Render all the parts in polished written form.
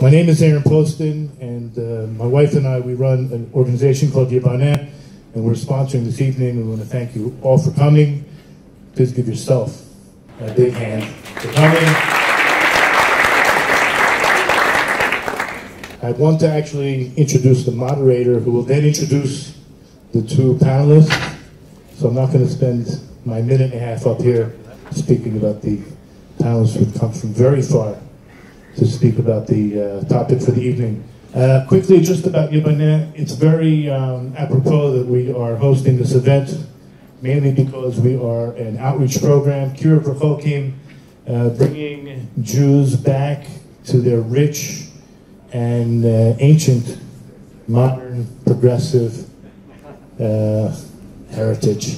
My name is Aaron Poston, and my wife and I, we run an organization called Yibaneh, and we're sponsoring this evening. We want to thank you all for coming. Please give yourself a big hand for coming. I want to actually introduce the moderator, who will then introduce the two panelists. So I'm not going to spend my minute and a half up here speaking about the panelists who've come from very far to speak about the topic for the evening. Quickly, just about Yibaneh, it's very apropos that we are hosting this event, mainly because we are an outreach program, Kiruv, bringing Jews back to their rich and ancient, modern, progressive heritage.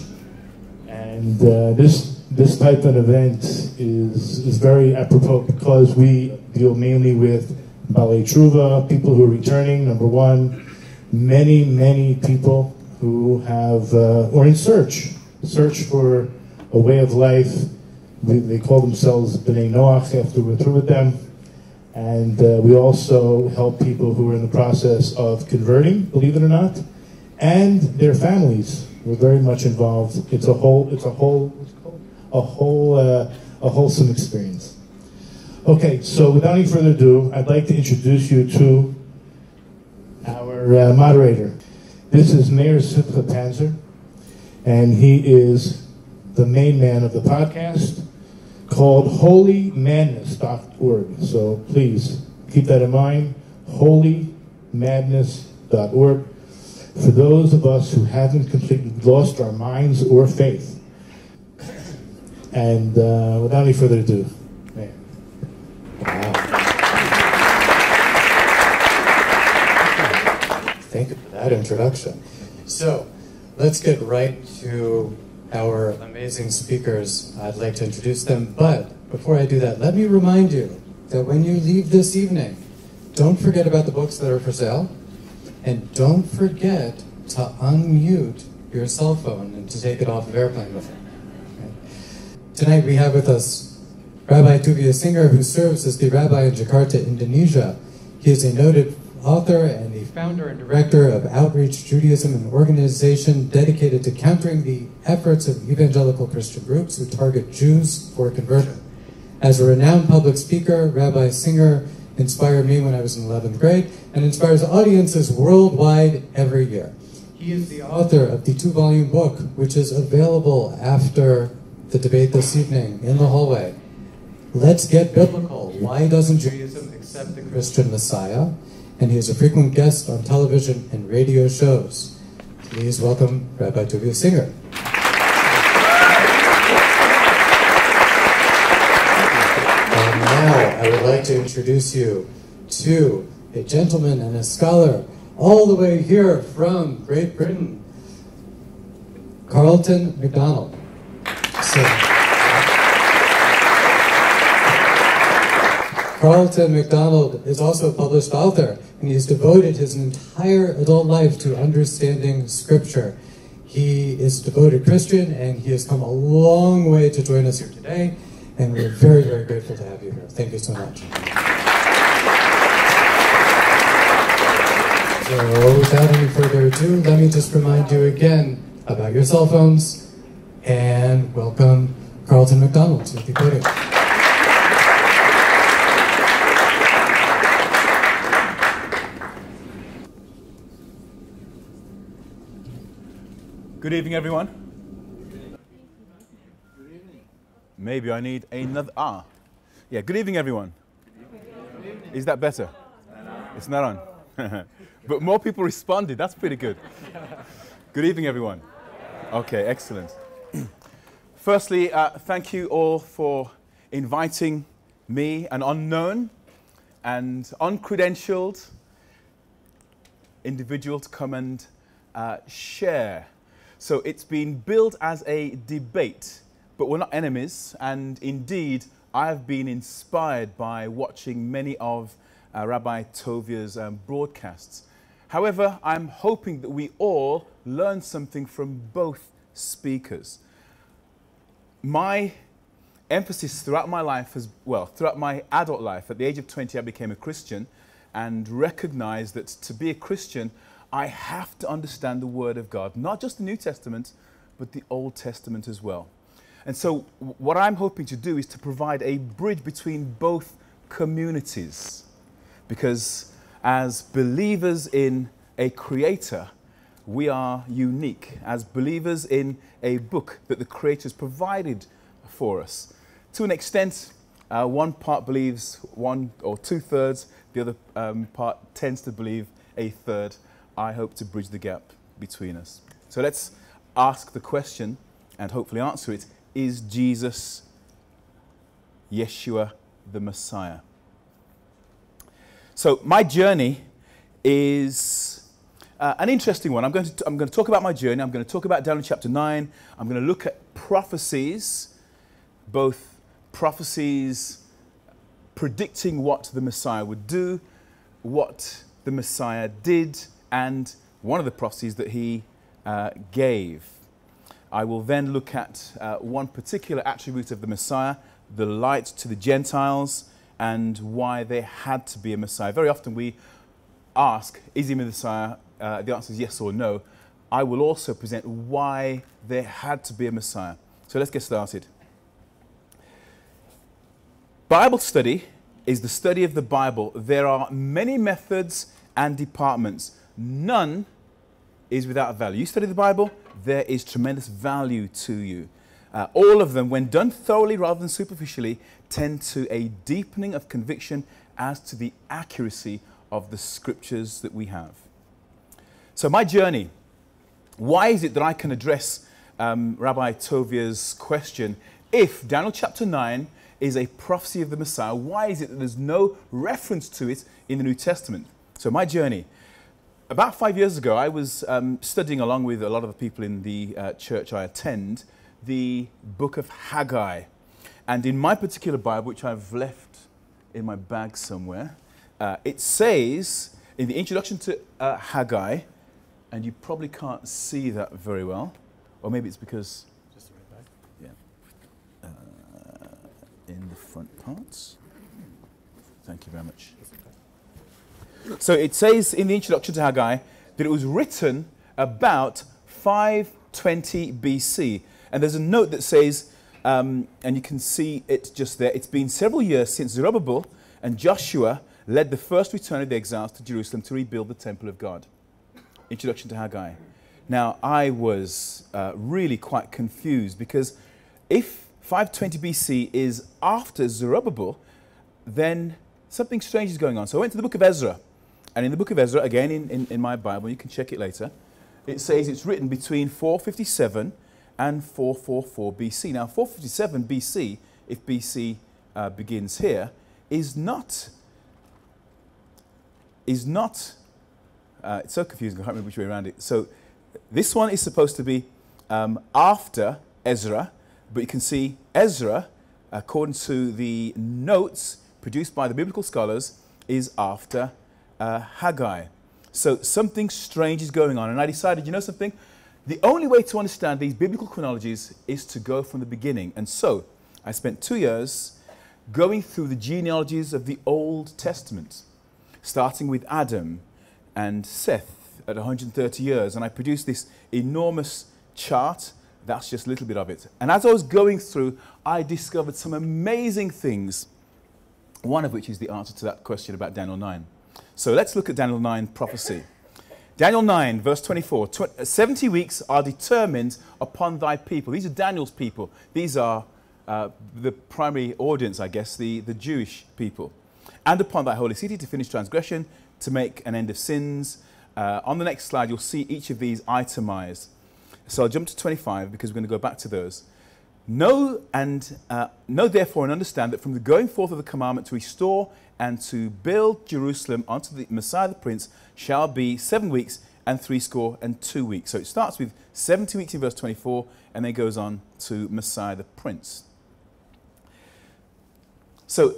And this type of event is very apropos because we deal mainly with ballet truva, people who are returning, number one. Many, many people who have, or in search for a way of life. They call themselves B'nai Noach after we're through with them. And we also help people who are in the process of converting, believe it or not, and their families. We're very much involved. It's a wholesome experience. Okay, so without any further ado, I'd like to introduce you to our moderator. This is Mayor Siple-Panzer, and he is the main man of the podcast called holymadness.org. So please keep that in mind, holymadness.org. For those of us who haven't completely lost our minds or faith. And without any further ado, thank you for that introduction. So, let's get right to our amazing speakers. I'd like to introduce them, but before I do that, let me remind you that when you leave this evening, don't forget about the books that are for sale, and don't forget to unmute your cell phone and to take it off of airplane mode. Okay. Tonight we have with us Rabbi Tovia Singer, who serves as the rabbi in Jakarta, Indonesia. He is a noted author and the founder and director of Outreach Judaism, an organization dedicated to countering the efforts of evangelical Christian groups who target Jews for conversion. As a renowned public speaker, Rabbi Singer inspired me when I was in 11th grade and inspires audiences worldwide every year. He is the author of the two-volume book, which is available after the debate this evening in the hallway. Let's Get Biblical, Why Doesn't Judaism Accept the Christian Messiah? And he is a frequent guest on television and radio shows. Please welcome Rabbi Tovia Singer. And now I would like to introduce you to a gentleman and a scholar all the way here from Great Britain, Carlton McDonald. So, Carlton McDonald is also a published author, and he has devoted his entire adult life to understanding Scripture. He is a devoted Christian, and he has come a long way to join us here today, and we are very, very grateful to have you here. Thank you so much. So, without any further ado, let me just remind you again about your cell phones, and welcome Carlton McDonald to the podium. Good evening, everyone. Good evening. Maybe I need another. Yeah, good evening, everyone. Good evening. Is that better? It's not on. But more people responded. That's pretty good. Good evening, everyone. Okay, excellent. Firstly, thank you all for inviting me, an unknown and uncredentialed individual, to come and share. So it's been billed as a debate, but we're not enemies, and indeed I've been inspired by watching many of Rabbi Tovia's broadcasts. However, I'm hoping that we all learn something from both speakers. My emphasis throughout my life, as well, throughout my adult life. At the age of 20, I became a Christian and recognized that to be a Christian, I have to understand the Word of God, not just the New Testament, but the Old Testament as well. And so what I'm hoping to do is to provide a bridge between both communities, because as believers in a Creator, we are unique, as believers in a book that the Creator has provided for us. To an extent, one part believes one or two-thirds, the other part tends to believe a third. I hope to bridge the gap between us. So let's ask the question and hopefully answer it. Is Jesus, Yeshua, the Messiah? So my journey is an interesting one. I'm going to talk about my journey. I'm going to talk about Daniel chapter 9. I'm going to look at prophecies, both prophecies predicting what the Messiah would do, what the Messiah did, and one of the prophecies that he gave. I will then look at one particular attribute of the Messiah, the light to the Gentiles, and why there had to be a Messiah. Very often we ask, is he the Messiah? The answer is yes or no. I will also present why there had to be a Messiah. So let's get started. Bible study is the study of the Bible. There are many methods and departments. None is without value. You study the Bible, there is tremendous value to you. All of them, when done thoroughly rather than superficially, tend to a deepening of conviction as to the accuracy of the scriptures that we have. So my journey, why is it that I can address Rabbi Tovia's question, if Daniel chapter 9 is a prophecy of the Messiah, why is it that there's no reference to it in the New Testament? So my journey. About 5 years ago, I was studying along with a lot of the people in the church I attend, the book of Haggai. And in my particular Bible, which I've left in my bag somewhere, it says in the introduction to Haggai, and you probably can't see that very well, or maybe it's because... Just the red bag? Yeah. In the front parts. Thank you very much. So it says in the introduction to Haggai that it was written about 520 BC. And there's a note that says, and you can see it just there, it's been several years since Zerubbabel and Joshua led the first return of the exiles to Jerusalem to rebuild the temple of God. Introduction to Haggai. Now, I was really quite confused, because if 520 BC is after Zerubbabel, then something strange is going on. So I went to the book of Ezra. And in the book of Ezra, again in my Bible, you can check it later, it says it's written between 457 and 444 BC. Now 457 BC, if BC begins here, is not it's so confusing, I can't remember which way around it. So this one is supposed to be after Ezra, but you can see Ezra, according to the notes produced by the biblical scholars, is after Haggai. So something strange is going on, and I decided, you know something? The only way to understand these biblical chronologies is to go from the beginning. And so I spent 2 years going through the genealogies of the Old Testament, starting with Adam and Seth at 130 years, and I produced this enormous chart. That's just a little bit of it. And as I was going through, I discovered some amazing things, one of which is the answer to that question about Daniel 9. So let's look at Daniel 9 prophecy. Daniel 9, verse 24, 70 weeks are determined upon thy people. These are Daniel's people. These are the primary audience, I guess, the Jewish people. And upon thy holy city to finish transgression, to make an end of sins. On the next slide, you'll see each of these itemized. So I'll jump to 25 because we're going to go back to those. Know therefore and understand that from the going forth of the commandment to restore and to build Jerusalem unto the Messiah the Prince shall be 7 weeks and 62 weeks. So it starts with 70 weeks in verse 24 and then goes on to Messiah the Prince. So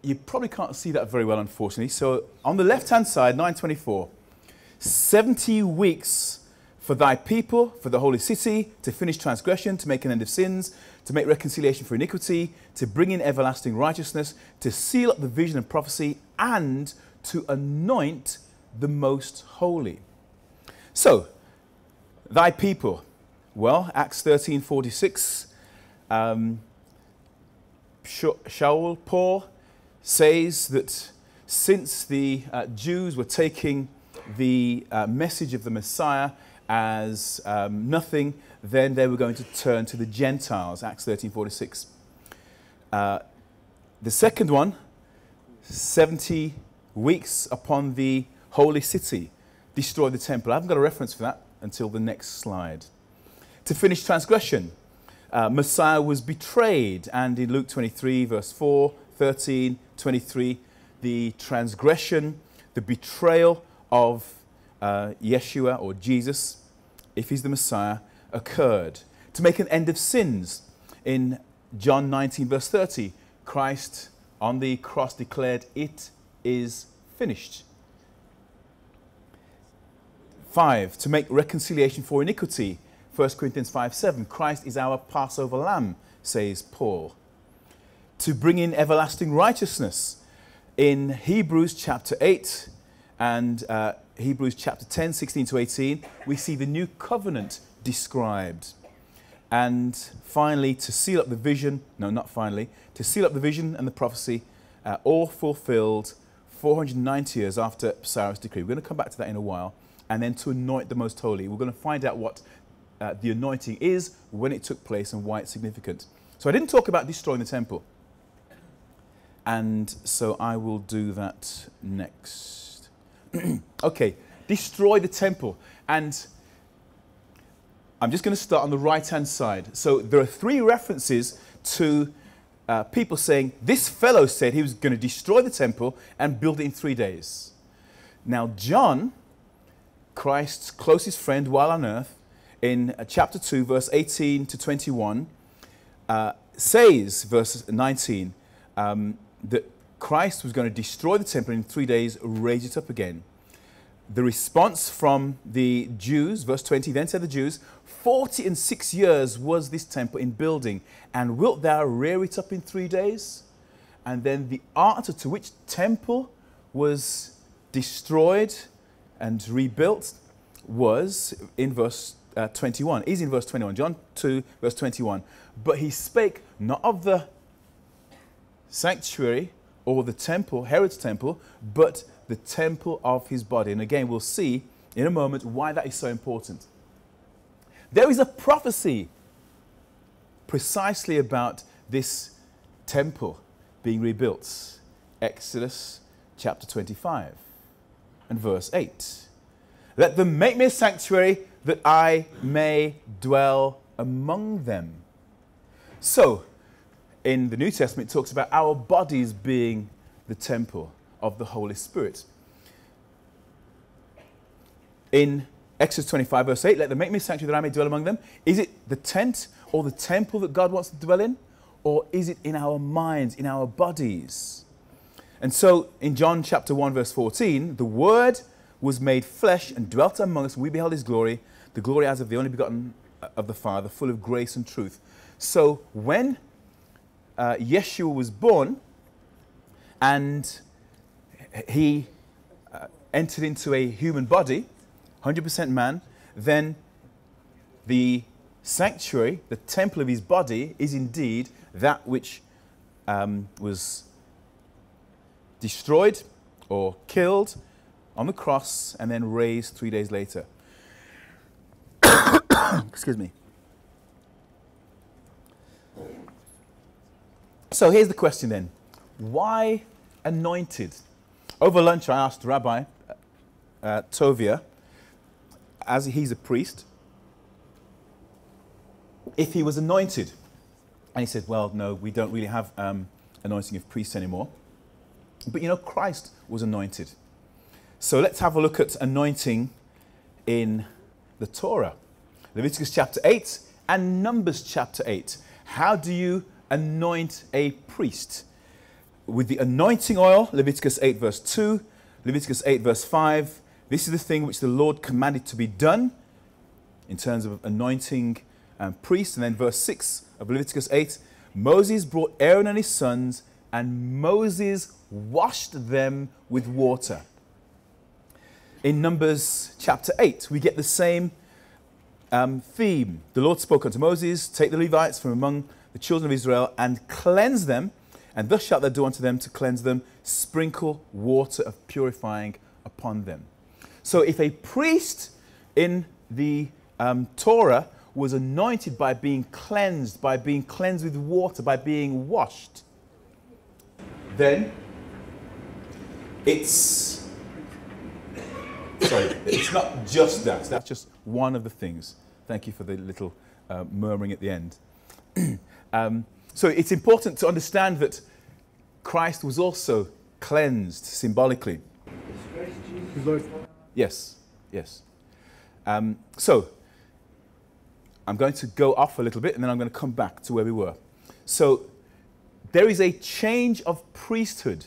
you probably can't see that very well, unfortunately. So on the left-hand side, 9:24, 70 weeks for thy people, for the holy city, to finish transgression, to make an end of sins, to make reconciliation for iniquity, to bring in everlasting righteousness, to seal up the vision of prophecy, and to anoint the most holy. So, thy people. Well, Acts 13:46, Shaul, Paul, says that since the Jews were taking the message of the Messiah as nothing, then they were going to turn to the Gentiles, Acts 13:46. The second one, 70 weeks upon the holy city, destroy the temple. I haven't got a reference for that until the next slide. To finish transgression, Messiah was betrayed, and in Luke 23, verse 4, 13, 23, the transgression, the betrayal of Yeshua or Jesus, if he's the Messiah, occurred. To make an end of sins, in John 19, verse 30, Christ on the cross declared, "It is finished." 5, to make reconciliation for iniquity, 1 Corinthians 5:7, Christ is our Passover lamb, says Paul. To bring in everlasting righteousness, in Hebrews chapter 8 and Hebrews chapter 10, 16 to 18, we see the new covenant described. And finally, to seal up the vision, no, not finally, to seal up the vision and the prophecy, all fulfilled 490 years after Cyrus' decree. We're going to come back to that in a while. And then to anoint the most holy. We're going to find out what the anointing is, when it took place, and why it's significant. So I didn't talk about destroying the temple. And so I will do that next. Okay, destroy the temple. And I'm just going to start on the right-hand side. So there are 3 references to people saying, this fellow said he was going to destroy the temple and build it in 3 days. Now John, Christ's closest friend while on earth, in chapter 2, verse 18 to 21, says, verse 19, that Christ was going to destroy the temple and in 3 days, raise it up again. The response from the Jews, verse 20, then said the Jews, 46 years was this temple in building, and wilt thou rear it up in 3 days? And then the answer to which temple was destroyed and rebuilt was in verse 21. Is in verse 21, John 2, verse 21. But he spake not of the sanctuary or the temple, Herod's temple, but the temple of his body. And again, we'll see in a moment why that is so important. There is a prophecy precisely about this temple being rebuilt. Exodus chapter 25. And verse 8, let them make me a sanctuary that I may dwell among them. So, in the New Testament, it talks about our bodies being the temple of the Holy Spirit. In Exodus 25, verse 8, let them make me a sanctuary that I may dwell among them. Is it the tent or the temple that God wants to dwell in? Or is it in our minds, in our bodies? And so, in John chapter 1, verse 14, the Word was made flesh and dwelt among us, and we beheld His glory, the glory as of the only begotten of the Father, full of grace and truth. So, when Yeshua was born, and He entered into a human body, 100% man, then the sanctuary, the temple of His body, is indeed that which was destroyed or killed on the cross and then raised 3 days later. Excuse me. So here's the question then. Why anointed? Over lunch I asked Rabbi Tovia, as he's a priest, if he was anointed. And he said, well, no, we don't really have anointing of priests anymore. But you know, Christ was anointed. So let's have a look at anointing in the Torah. Leviticus chapter 8 and Numbers chapter 8. How do you anoint a priest? With the anointing oil, Leviticus 8 verse 2, Leviticus 8 verse 5. This is the thing which the Lord commanded to be done in terms of anointing and priests. And then verse 6 of Leviticus 8, Moses brought Aaron and his sons, and Moses washed them with water. In Numbers chapter 8, we get the same theme. The Lord spoke unto Moses, take the Levites from among the children of Israel and cleanse them, and thus shalt thou do unto them to cleanse them, sprinkle water of purifying upon them. So if a priest in the Torah was anointed by being cleansed, with water, by being washed, then it's not just that. That's just one of the things. Thank you for the little murmuring at the end. So it's important to understand that Christ was also cleansed symbolically. Yes, yes. So I'm going to go off a little bit and then I'm going to come back to where we were. So there is a change of priesthood,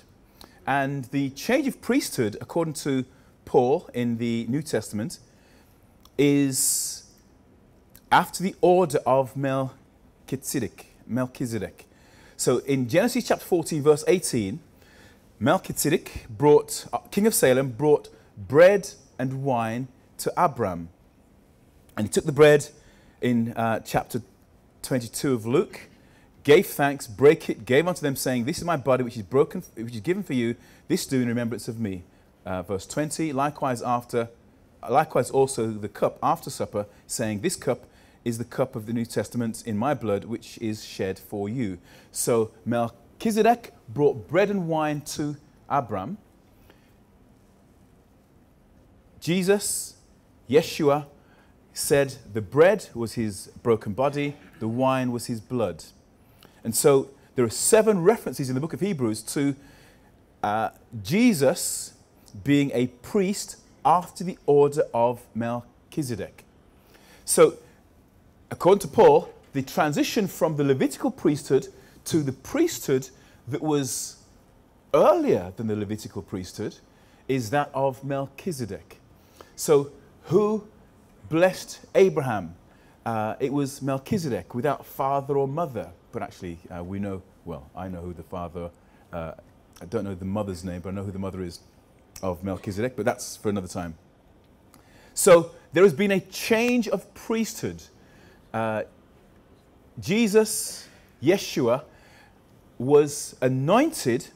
and the change of priesthood, according to Paul in the New Testament, is after the order of Melchizedek. So in Genesis chapter 14 verse 18, Melchizedek, king of Salem, brought bread and wine to Abram. And he took the bread in chapter 22 of Luke, gave thanks, brake it, gave unto them, saying, this is my body which is broken, which is given for you, this do in remembrance of me. Verse 20, likewise also the cup after supper, saying, this cup is the cup of the New Testament in my blood, which is shed for you. So Melchizedek brought bread and wine to Abram. Jesus, Yeshua, said the bread was his broken body, the wine was his blood. And so there are 7 references in the book of Hebrews to Jesus being a priest after the order of Melchizedek. So according to Paul, the transition from the Levitical priesthood to the priesthood that was earlier than the Levitical priesthood is that of Melchizedek. So who blessed Abraham? It was Melchizedek, without father or mother. But actually, we know, well, I know who the father, I don't know the mother's name, but I know who the mother is of Melchizedek, but that's for another time. So there has been a change of priesthood. Jesus, Yeshua, was anointed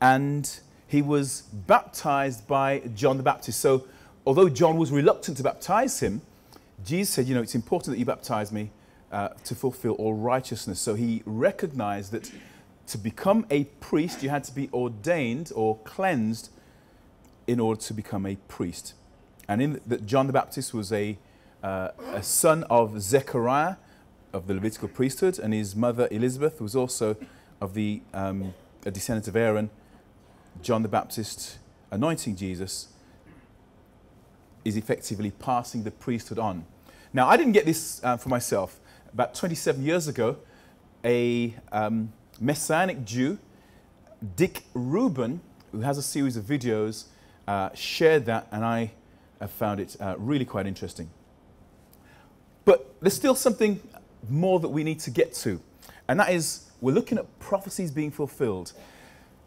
and he was baptized by John the Baptist. So although John was reluctant to baptize him, Jesus said, you know, it's important that you baptize me to fulfill all righteousness. So he recognized that to become a priest, you had to be ordained or cleansed in order to become a priest. And in that, John the Baptist was a son of Zechariah of the Levitical priesthood, and his mother Elizabeth was also of the a descendant of Aaron. John the Baptist anointing Jesus is effectively passing the priesthood on. Now, I didn't get this for myself. About 27 years ago, a Messianic Jew, Dick Rubin, who has a series of videos, shared that, and I found it really quite interesting. But there's still something more that we need to get to, and that is, we're looking at prophecies being fulfilled.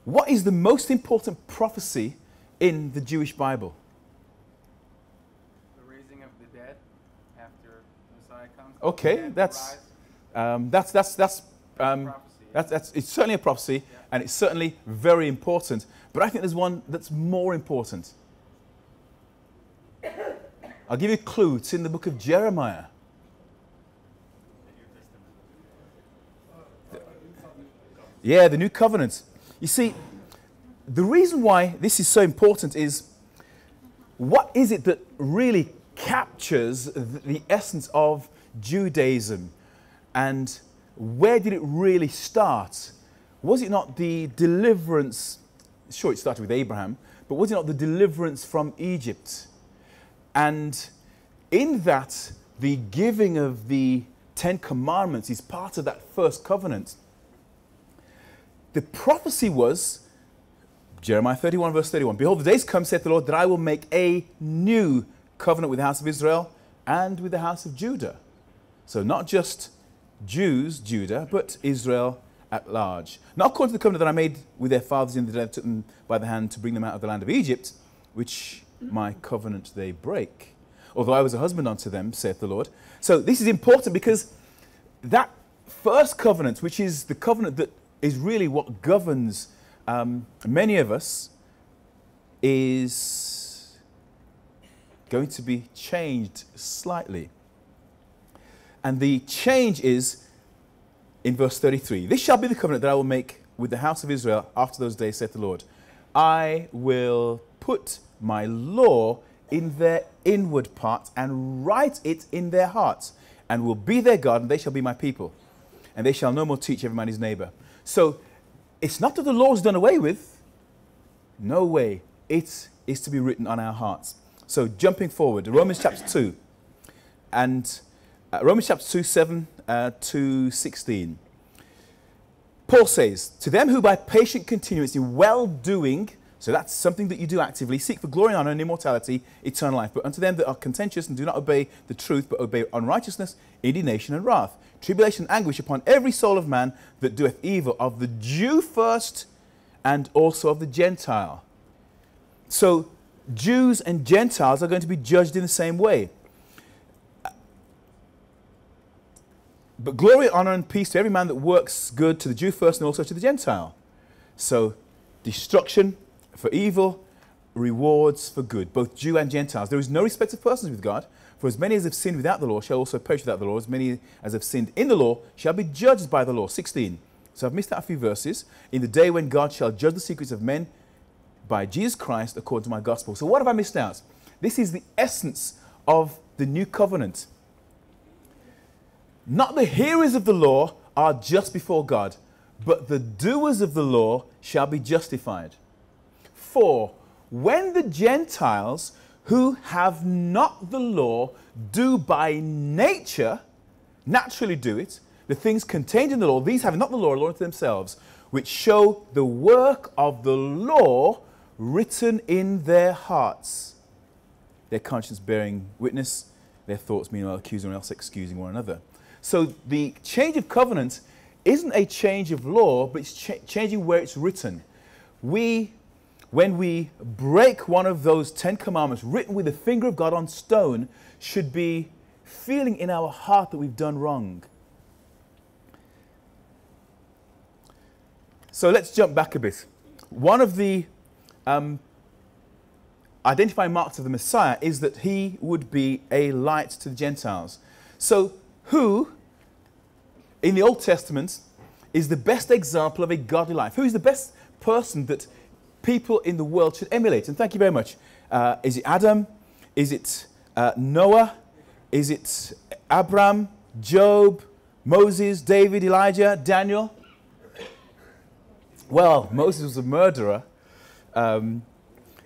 What is the most important prophecy in the Jewish Bible? The raising of the dead after Messiah comes. Okay, it's certainly a prophecy, yeah. And it's certainly very important. But I think there's one that's more important. I'll give you a clue. It's in the book of Jeremiah. Yeah, the New Covenant. You see, the reason why this is so important is, what is it that really captures the essence of Judaism? And where did it really start? Was it not the deliverance? Sure, it started with Abraham, but was it not the deliverance from Egypt? And in that, the giving of the 10 Commandments is part of that first covenant. The prophecy was, Jeremiah 31 verse 31, behold, the days come, saith the Lord, that I will make a new covenant with the house of Israel and with the house of Judah. So not just Jews, Judah, but Israel at large. Not according to the covenant that I made with their fathers in the day I took them by the hand to bring them out of the land of Egypt, which my covenant they break. Although I was a husband unto them, saith the Lord. So this is important because that first covenant, which is the covenant that is really what governs many of us, is going to be changed slightly. And the change is in verse 33. This shall be the covenant that I will make with the house of Israel after those days, saith the Lord. I will put my law in their inward parts and write it in their hearts, and will be their God, and they shall be my people. And they shall no more teach every man his neighbor. So it's not that the law is done away with. No way. It is to be written on our hearts. So jumping forward, Romans chapter 2. And Romans chapter 2, 7 to 16. Paul says, to them who by patient continuance in well-doing, so that's something that you do actively, seek for glory and honor and immortality, eternal life. But unto them that are contentious and do not obey the truth, but obey unrighteousness, indignation and wrath, tribulation and anguish upon every soul of man that doeth evil, of the Jew first and also of the Gentile. So Jews and Gentiles are going to be judged in the same way. But glory, honor, and peace to every man that works good, to the Jew first and also to the Gentile. So destruction for evil, rewards for good, both Jew and Gentiles. There is no respect of persons with God, for as many as have sinned without the law shall also perish without the law. As many as have sinned in the law shall be judged by the law. 16. So I've missed out a few verses. In the day when God shall judge the secrets of men by Jesus Christ according to my gospel. So what have I missed out? This is the essence of the new covenant. Not the hearers of the law are just before God, but the doers of the law shall be justified. For when the Gentiles who have not the law do by nature, naturally do it, the things contained in the law, these have not the law, law unto themselves, which show the work of the law written in their hearts, their conscience bearing witness, their thoughts meanwhile accusing one else, excusing one another. So the change of covenant isn't a change of law, but it's changing where it's written. When we break one of those 10 commandments written with the finger of God on stone, should be feeling in our heart that we've done wrong. So let's jump back a bit. One of the identifying marks of the Messiah is that he would be a light to the Gentiles. So who, in the Old Testament, is the best example of a godly life? Who is the best person that people in the world should emulate? And thank you very much. Is it Adam? Is it Noah? Is it Abraham, Job, Moses, David, Elijah, Daniel? Well, Moses was a murderer. And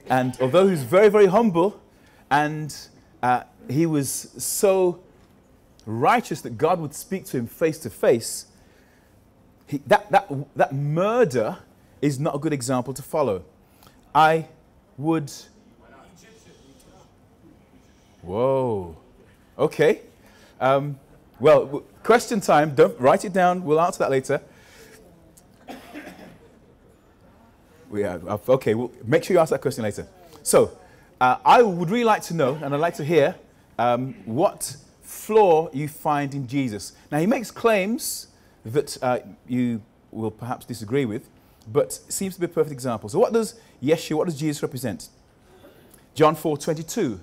although he was very, very humble, and he was so righteous that God would speak to him face to face, that murder is not a good example to follow. I would... Whoa. Okay. Well, question time. Don't write it down. We'll answer that later. Okay, well, make sure you ask that question later. So, I would really like to know, and I'd like to hear, what flaw you find in Jesus. Now, he makes claims that you will perhaps disagree with, but seems to be a perfect example. So what does Jesus represent? John 4:22.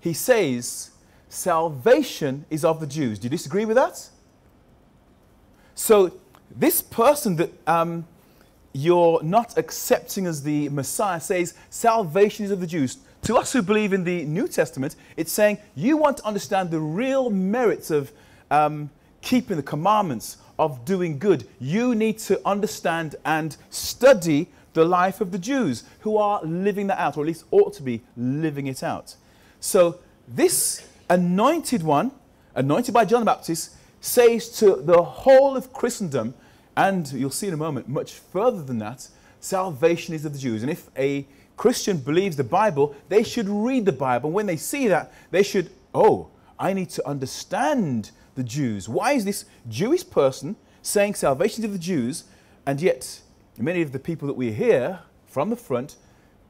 He says, salvation is of the Jews. Do you disagree with that? So, this person that... you're not accepting as the Messiah says salvation is of the Jews. To us who believe in the New Testament, it's saying you want to understand the real merits of keeping the commandments, of doing good. You need to understand and study the life of the Jews who are living that out, or at least ought to be living it out. So this anointed one, anointed by John the Baptist, says to the whole of Christendom, and you'll see in a moment, much further than that, salvation is of the Jews. And if a Christian believes the Bible, they should read the Bible. When they see that, they should, oh, I need to understand the Jews. Why is this Jewish person saying salvation to the Jews, and yet many of the people that we hear from the front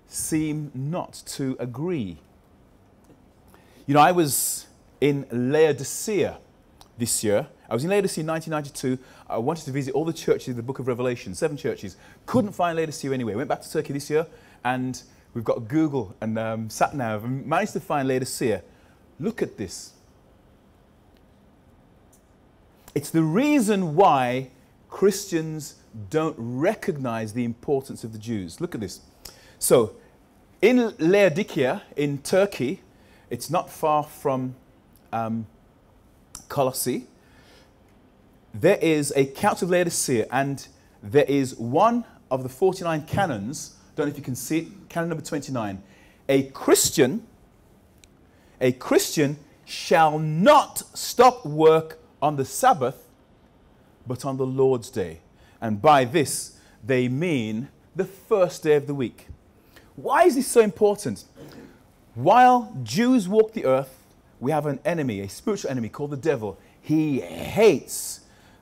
seem not to agree? You know, I was in Laodicea this year. I was in Laodicea in 1992. I wanted to visit all the churches of the Book of Revelation, 7 churches. Couldn't find Laodicea anywhere. Went back to Turkey this year, and we've got Google and SatNav, and managed to find Laodicea. Look at this. It's the reason why Christians don't recognize the importance of the Jews. Look at this. So, in Laodicea, in Turkey, it's not far from Colossae. There is a Council of Laodicea, and there is one of the 49 canons. Don't know if you can see it. Canon number 29. A Christian shall not stop work on the Sabbath, but on the Lord's Day. And by this, they mean the first day of the week. Why is this so important? While Jews walk the earth, we have an enemy, a spiritual enemy called the devil. He hates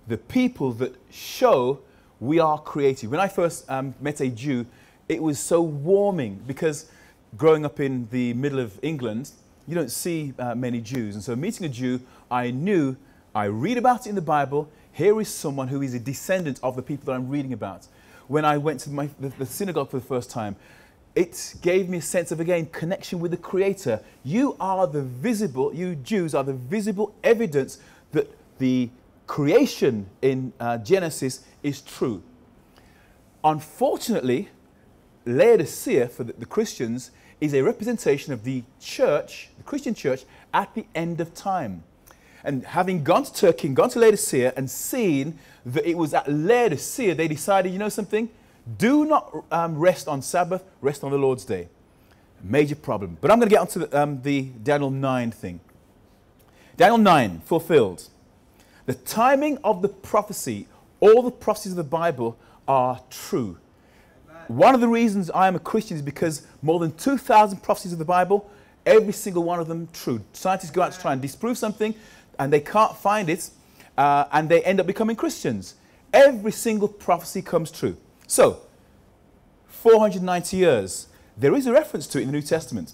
the people that show we are creative. When I first met a Jew, it was so warming, because growing up in the middle of England, you don't see many Jews. And so meeting a Jew, I knew, I read about it in the Bible, here is someone who is a descendant of the people that I'm reading about. When I went to the synagogue for the first time, it gave me a sense of, again, connection with the Creator. You are the visible, you Jews are the visible evidence that the creation in Genesis is true. Unfortunately, Laodicea, for the Christians, is a representation of the church, the Christian church, at the end of time. And having gone to Turkey and gone to Laodicea and seen that it was at Laodicea, they decided, you know something? Do not rest on Sabbath, rest on the Lord's Day. Major problem. But I'm going to get onto the Daniel 9 thing. Daniel 9, fulfilled. The timing of the prophecy, all the prophecies of the Bible are true. One of the reasons I am a Christian is because more than 2,000 prophecies of the Bible, every single one of them true. Scientists go out to try and disprove something, and they can't find it, and they end up becoming Christians. Every single prophecy comes true. So, 490 years. There is a reference to it in the New Testament.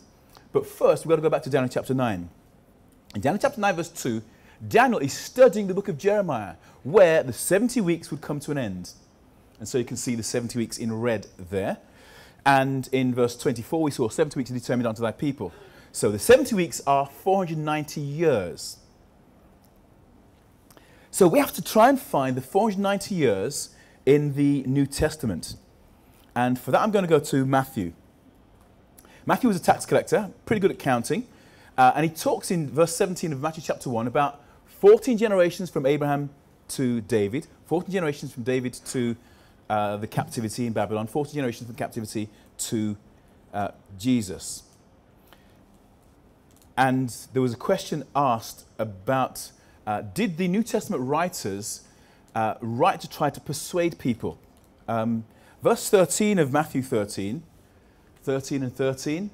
But first, we've got to go back to Daniel chapter 9. In Daniel chapter 9, verse 2, Daniel is studying the book of Jeremiah, where the 70 weeks would come to an end. And so you can see the 70 weeks in red there. And in verse 24, we saw 70 weeks are determined unto thy people. So the 70 weeks are 490 years. So we have to try and find the 490 years in the New Testament. And for that, I'm going to go to Matthew. Matthew was a tax collector, pretty good at counting. And he talks in verse 17 of Matthew chapter 1 about 14 generations from Abraham to David, 14 generations from David to the captivity in Babylon, 40 generations from captivity to Jesus. And there was a question asked about, did the New Testament writers write to try to persuade people? Verse 13 of Matthew 13, 13 and 13,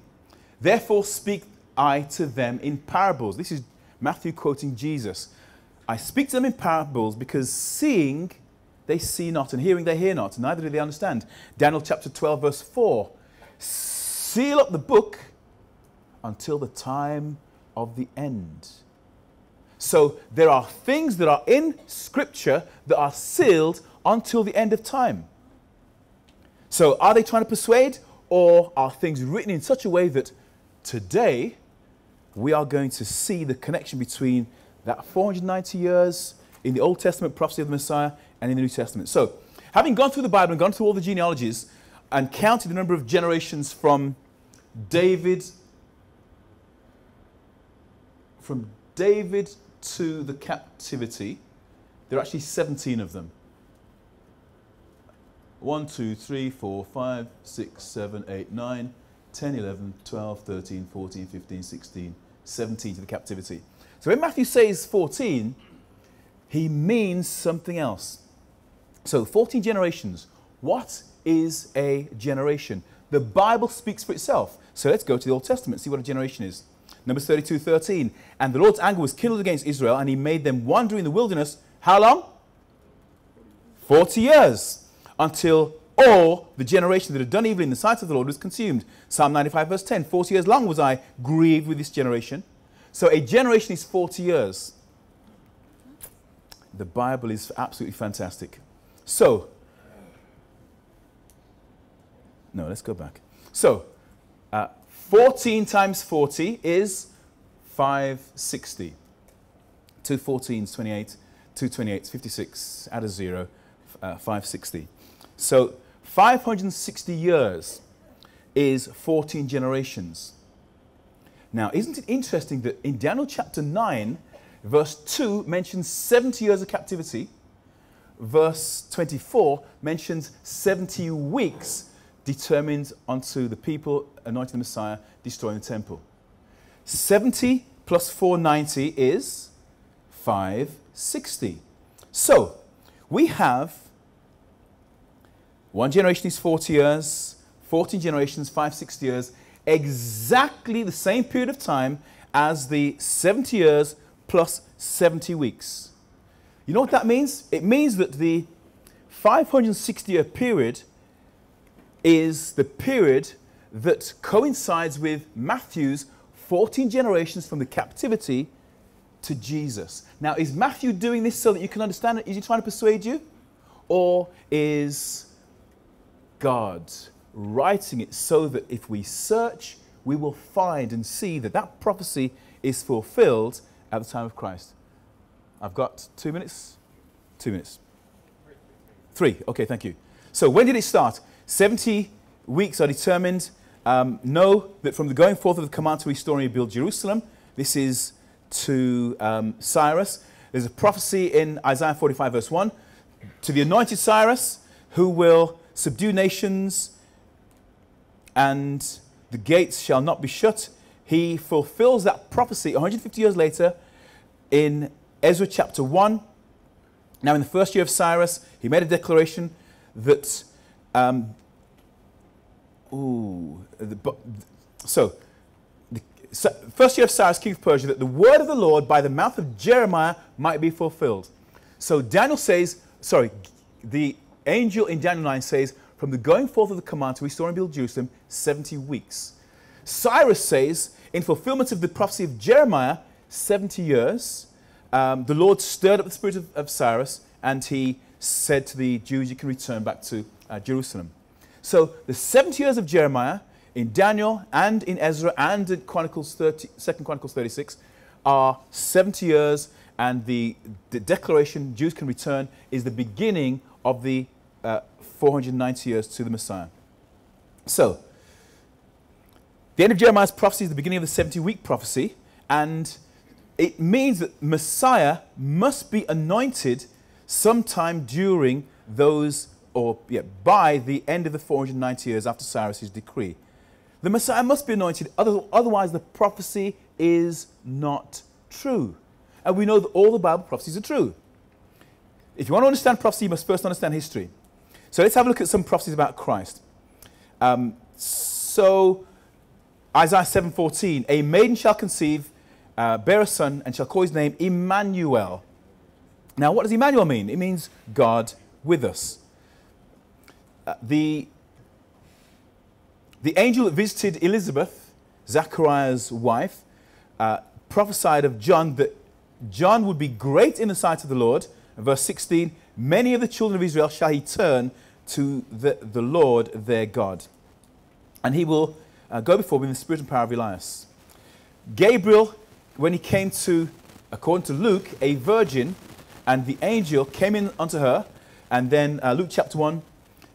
therefore speak I to them in parables. This is Matthew quoting Jesus. I speak to them in parables because seeing they see not, and hearing they hear not, neither do they understand. Daniel chapter 12, verse 4. Seal up the book until the time of the end. So there are things that are in Scripture that are sealed until the end of time. So are they trying to persuade, or are things written in such a way that today we are going to see the connection between that 490 years in the Old Testament prophecy of the Messiah and in the New Testament? So, having gone through the Bible and gone through all the genealogies and counted the number of generations from David to the captivity, there are actually 17 of them. 1, 2, 3, 4, 5, 6, 7, 8, 9, 10, 11, 12, 13, 14, 15, 16, 17 to the captivity. So when Matthew says 14, he means something else. So 14 generations. What is a generation? The Bible speaks for itself. So let's go to the Old Testament, see what a generation is. Numbers 32:13. And the Lord's anger was kindled against Israel, and he made them wander in the wilderness. How long? 40 years. Until all the generation that had done evil in the sight of the Lord was consumed. Psalm 95 verse 10. 40 years long was I grieved with this generation. So a generation is 40 years. The Bible is absolutely fantastic. So, no, let's go back. So, 14 times 40 is 560. 2 14s, 28. 2 28s, 56. Add a zero, 560. So 560 years is 14 generations. Now, isn't it interesting that in Daniel chapter 9, verse 2 mentions 70 years of captivity. Verse 24 mentions 70 weeks determined unto the people, anointing the Messiah, destroying the temple. 70 plus 490 is 560. So, we have one generation is 40 years, 14 generations, 560 years, exactly the same period of time as the 70 years plus 70 weeks. You know what that means? It means that the 560-year period is the period that coincides with Matthew's 14 generations from the captivity to Jesus. Now, is Matthew doing this so that you can understand it? Is he trying to persuade you? Or is God writing it so that if we search, we will find and see that that prophecy is fulfilled at the time of Christ? I've got 2 minutes. 2 minutes. 3. Okay, thank you. So when did it start? 70 weeks are determined. Know that from the going forth of the command to restore and rebuild Jerusalem, this is to Cyrus. There's a prophecy in Isaiah 45 verse 1. To the anointed Cyrus, who will subdue nations, and the gates shall not be shut. He fulfills that prophecy 150 years later in Ezra chapter 1. Now in the first year of Cyrus, he made a declaration that so first year of Cyrus, king of Persia, that the word of the Lord by the mouth of Jeremiah might be fulfilled. So Daniel says, sorry, the angel in Daniel 9 says, from the going forth of the command to restore and build Jerusalem, 70 weeks. Cyrus says, in fulfillment of the prophecy of Jeremiah, 70 years, the Lord stirred up the spirit of Cyrus, and he said to the Jews, you can return back to Jerusalem. So the 70 years of Jeremiah in Daniel and in Ezra and in Chronicles 30, 2 Chronicles 36 are 70 years, and the declaration, Jews can return, is the beginning of the 490 years to the Messiah. So, the end of Jeremiah's prophecy is the beginning of the 70-week prophecy, and it means that Messiah must be anointed sometime during those, or yeah, by the end of the 490 years after Cyrus's decree. The Messiah must be anointed, otherwise the prophecy is not true. And we know that all the Bible prophecies are true. If you want to understand prophecy, you must first understand history. So let's have a look at some prophecies about Christ. Isaiah 7:14, a maiden shall conceive, bear a son, and shall call his name Emmanuel. Now, what does Emmanuel mean? It means God with us. The angel that visited Elizabeth, Zachariah's wife, prophesied of John that John would be great in the sight of the Lord. And verse 16, many of the children of Israel shall he turn to the Lord their God. And he will go before me in the spirit and power of Elias. Gabriel, when he came to, according to Luke, a virgin, and the angel came in unto her, and then Luke chapter 1,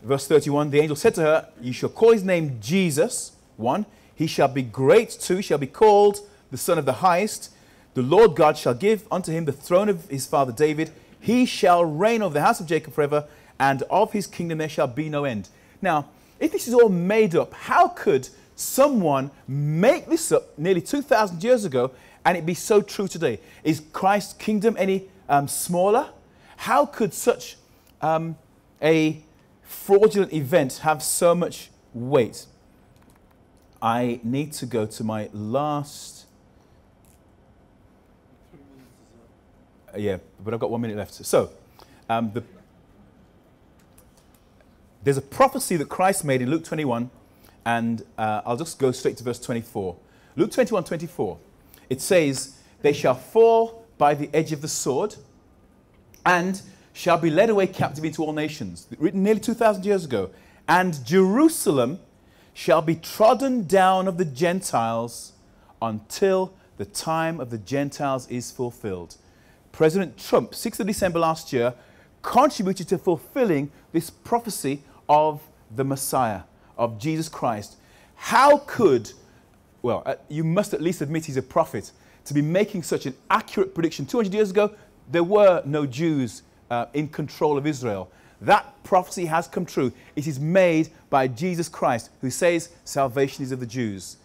verse 31, the angel said to her, you shall call his name Jesus, 1, he shall be great, 2, he shall be called the Son of the Highest, the Lord God shall give unto him the throne of his father David, he shall reign over the house of Jacob forever, and of his kingdom there shall be no end. Now, if this is all made up, how could someone make this up nearly 2,000 years ago and it be so true today? Is Christ's kingdom any smaller? How could such a fraudulent event have so much weight? I need to go to my last Yeah, but I've got 1 minute left. So, there's a prophecy that Christ made in Luke 21, and I'll just go straight to verse 24. Luke 21:24, it says, "They shall fall by the edge of the sword, and shall be led away captive into all nations," written nearly 2,000 years ago. "And Jerusalem shall be trodden down of the Gentiles until the time of the Gentiles is fulfilled." President Trump, 6th of December last year, contributed to fulfilling this prophecy of the Messiah, of Jesus Christ. How could, well, you must at least admit he's a prophet, to be making such an accurate prediction. 200 years ago, there were no Jews in control of Israel. That prophecy has come true. It is made by Jesus Christ, who says salvation is of the Jews.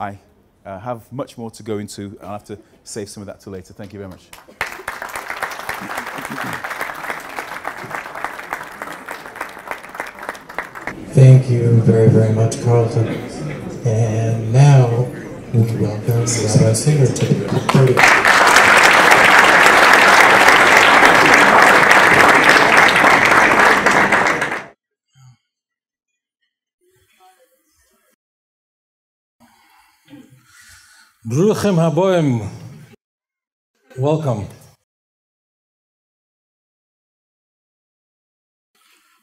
I have much more to go into. I'll have to save some of that till later. Thank you very much. Thank you very, very much, Carlton. And now we welcome Rabbi Singer to the podium. Bruchem Haboim, welcome.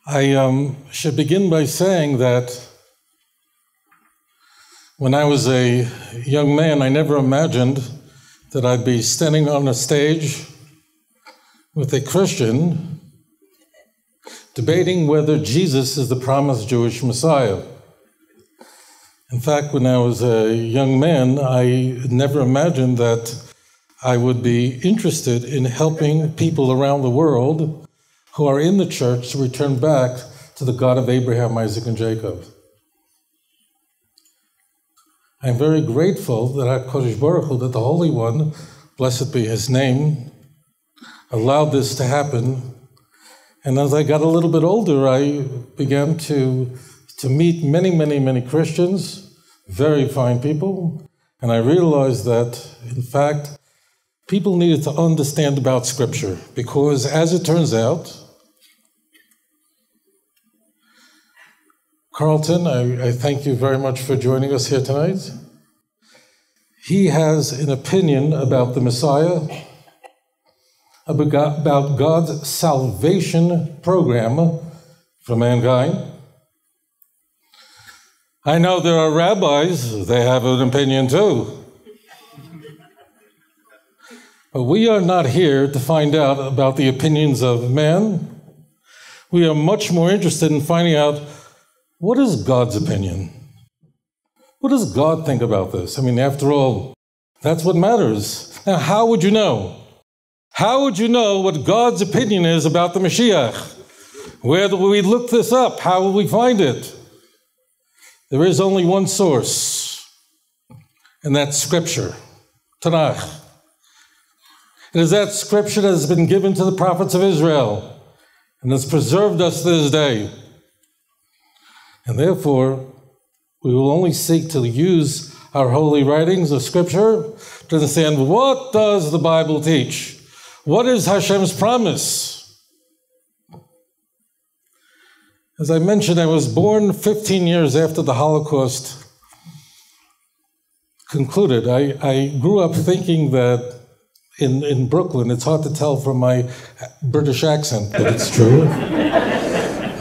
I should begin by saying that when I was a young man, I never imagined that I'd be standing on a stage with a Christian debating whether Jesus is the promised Jewish Messiah. In fact, when I was a young man, I never imagined that I would be interested in helping people around the world who are in the church to return back to the God of Abraham, Isaac, and Jacob. I'm very grateful that HaKadosh Baruch Hu, that the Holy One, blessed be His name, allowed this to happen. And as I got a little bit older, I began to meet many, many, many Christians, very fine people, and I realized that, in fact, people needed to understand about Scripture, because, as it turns out, Carlton, I thank you very much for joining us here tonight. He has an opinion about the Messiah, about God's salvation program for mankind. I know there are rabbis, they have an opinion too. But we are not here to find out about the opinions of man. We are much more interested in finding out, what is God's opinion? What does God think about this? I mean, after all, that's what matters. Now, how would you know? How would you know what God's opinion is about the Mashiach? Where do we look this up? How will we find it? There is only one source, and that's Scripture, Tanakh. It is that Scripture that has been given to the prophets of Israel, and has preserved us to this day. And therefore, we will only seek to use our holy writings of Scripture to understand, what does the Bible teach? What is Hashem's promise? As I mentioned, I was born 15 years after the Holocaust concluded. I grew up thinking that in Brooklyn, it's hard to tell from my British accent that it's true.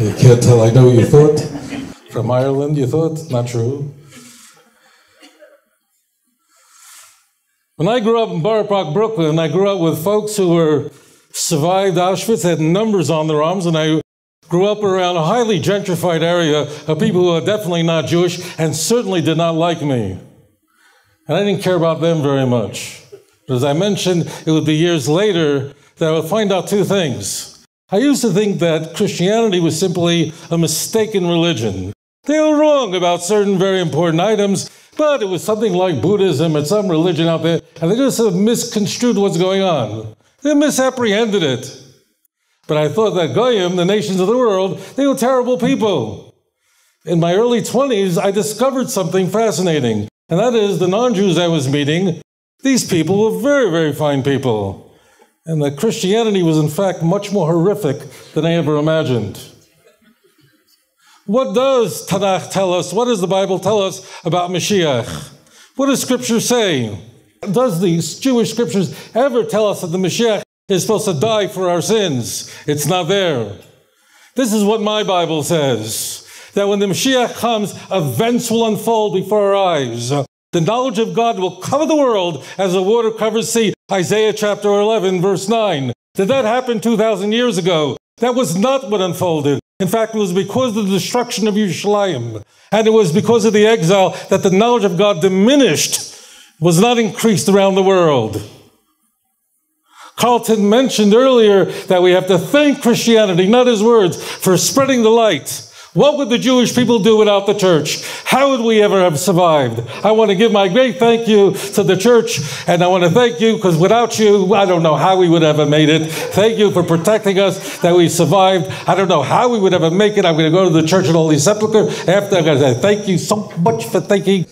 You can't tell, I know you thought. From Ireland, you thought, not true. When I grew up in Borough Park, Brooklyn, I grew up with folks who were survived Auschwitz, had numbers on their arms, and I grew up around a highly gentrified area of people who are definitely not Jewish and certainly did not like me. And I didn't care about them very much. But as I mentioned, it would be years later that I would find out two things. I used to think that Christianity was simply a mistaken religion. They were wrong about certain very important items, but it was something like Buddhism and some religion out there, and they just sort of misconstrued what's going on. They misapprehended it. But I thought that Goyim, the nations of the world, they were terrible people. In my early 20s, I discovered something fascinating, and that is the non-Jews I was meeting, these people were very, very fine people. and that Christianity was in fact much more horrific than I ever imagined. What does Tanakh tell us? What does the Bible tell us about Mashiach? What does Scripture say? Does the Jewish Scriptures ever tell us that the Mashiach is supposed to die for our sins? It's not there. This is what my Bible says, that when the Mashiach comes, events will unfold before our eyes. The knowledge of God will cover the world as the water covers sea. Isaiah chapter 11, verse 9. Did that happen 2,000 years ago? That was not what unfolded. In fact, it was because of the destruction of Yerushalayim, and it was because of the exile that the knowledge of God diminished, was not increased around the world. Carlton mentioned earlier that we have to thank Christianity, not his words, for spreading the light. What would the Jewish people do without the church? How would we ever have survived? I want to give my great thank you to the church, and I want to thank you because without you, I don't know how we would ever made it. Thank you for protecting us, that we survived. I don't know how we would ever make it. I'm going to go to the Church of the Holy Sepulchre after. I'm going to say thank you so much for taking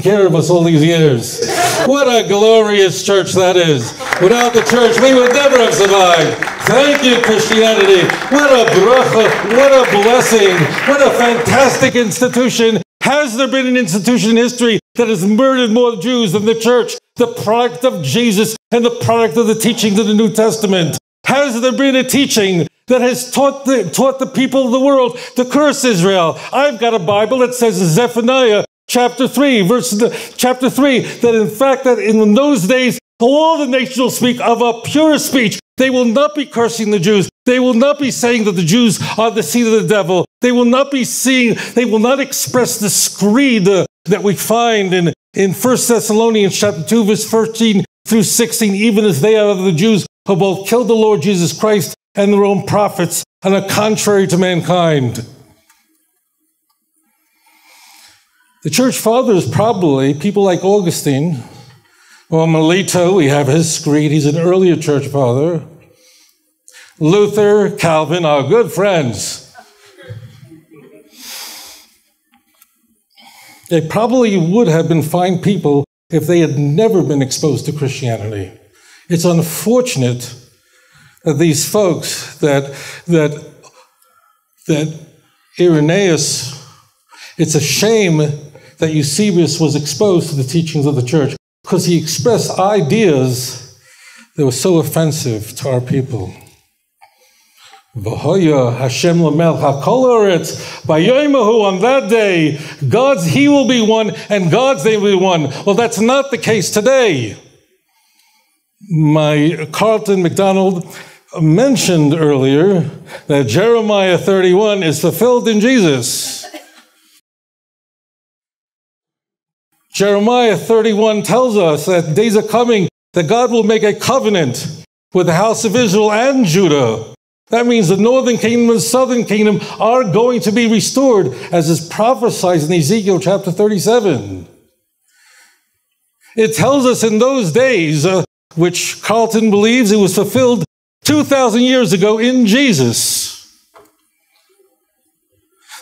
care of us all these years. What a glorious church that is. Without the church, we would never have survived. Thank you, Christianity. What a bracha, what a blessing, what a fantastic institution. Has there been an institution in history that has murdered more Jews than the church, the product of Jesus and the product of the teachings of the New Testament? Has there been a teaching that has taught the people of the world to curse Israel? I've got a Bible that says in Zephaniah chapter 3, that in fact that in those days all the nations will speak of a pure speech. They will not be cursing the Jews. They will not be saying that the Jews are the seed of the devil. They will not be seeing, they will not express the screed that we find in 1 Thessalonians chapter 2, verse 13 through 16, even as they are the Jews who both killed the Lord Jesus Christ and their own prophets and are contrary to mankind. The church fathers probably, people like Augustine, or Melito, we have his screed, he's an earlier church father. Luther, Calvin are good friends. They probably would have been fine people if they had never been exposed to Christianity. It's unfortunate that these folks, that Irenaeus, it's a shame that Eusebius was exposed to the teachings of the church, because he expressed ideas that were so offensive to our people. On that day, God's he will be one and God's they will be one. Well, that's not the case today. My Carlton McDonald mentioned earlier that Jeremiah 31 is fulfilled in Jesus. Jeremiah 31 tells us that days are coming that God will make a covenant with the house of Israel and Judah. That means the northern kingdom and the southern kingdom are going to be restored, as is prophesied in Ezekiel chapter 37. It tells us in those days, which Carlton believes it was fulfilled 2,000 years ago in Jesus,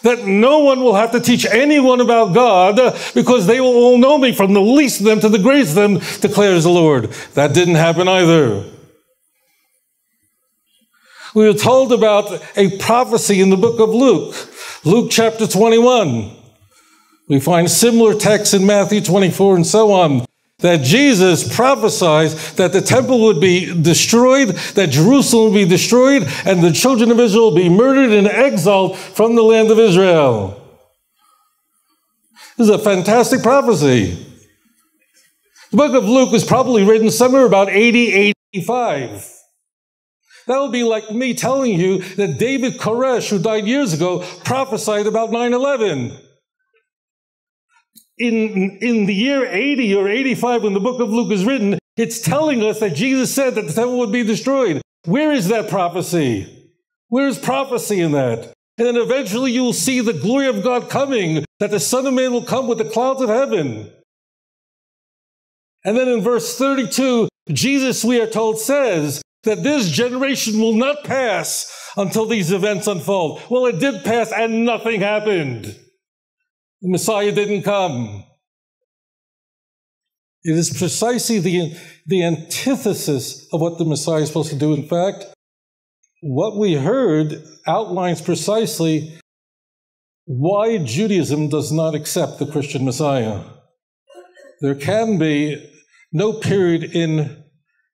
that no one will have to teach anyone about God, because they will all know me, from the least of them to the greatest of them, declares the Lord. That didn't happen either. We were told about a prophecy in the book of Luke, Luke chapter 21. We find similar texts in Matthew 24 and so on, that Jesus prophesies that the temple would be destroyed, that Jerusalem would be destroyed, and the children of Israel would be murdered and exiled from the land of Israel. This is a fantastic prophecy. The book of Luke was probably written somewhere about 80, 85. That would be like me telling you that David Koresh, who died years ago, prophesied about 9/11. In the year 80 or 85, when the book of Luke is written, it's telling us that Jesus said that the temple would be destroyed. Where is that prophecy? Where is prophecy in that? And then eventually you will see the glory of God coming, that the Son of Man will come with the clouds of heaven. And then in verse 32, Jesus, we are told, says that this generation will not pass until these events unfold. Well, it did pass and nothing happened. The Messiah didn't come. It is precisely the antithesis of what the Messiah is supposed to do. In fact, what we heard outlines precisely why Judaism does not accept the Christian Messiah. There can be no period in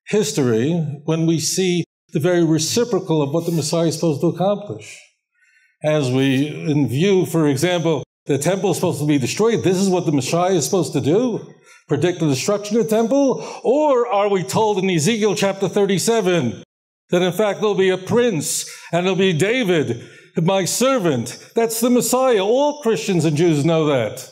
history when we see the very reciprocal of what the Messiah is supposed to accomplish. As we in view, for example, the temple is supposed to be destroyed. This is what the Messiah is supposed to do, predict the destruction of the temple? Or are we told in Ezekiel chapter 37 that in fact there'll be a prince and there'll be David, my servant? That's the Messiah. All Christians and Jews know that.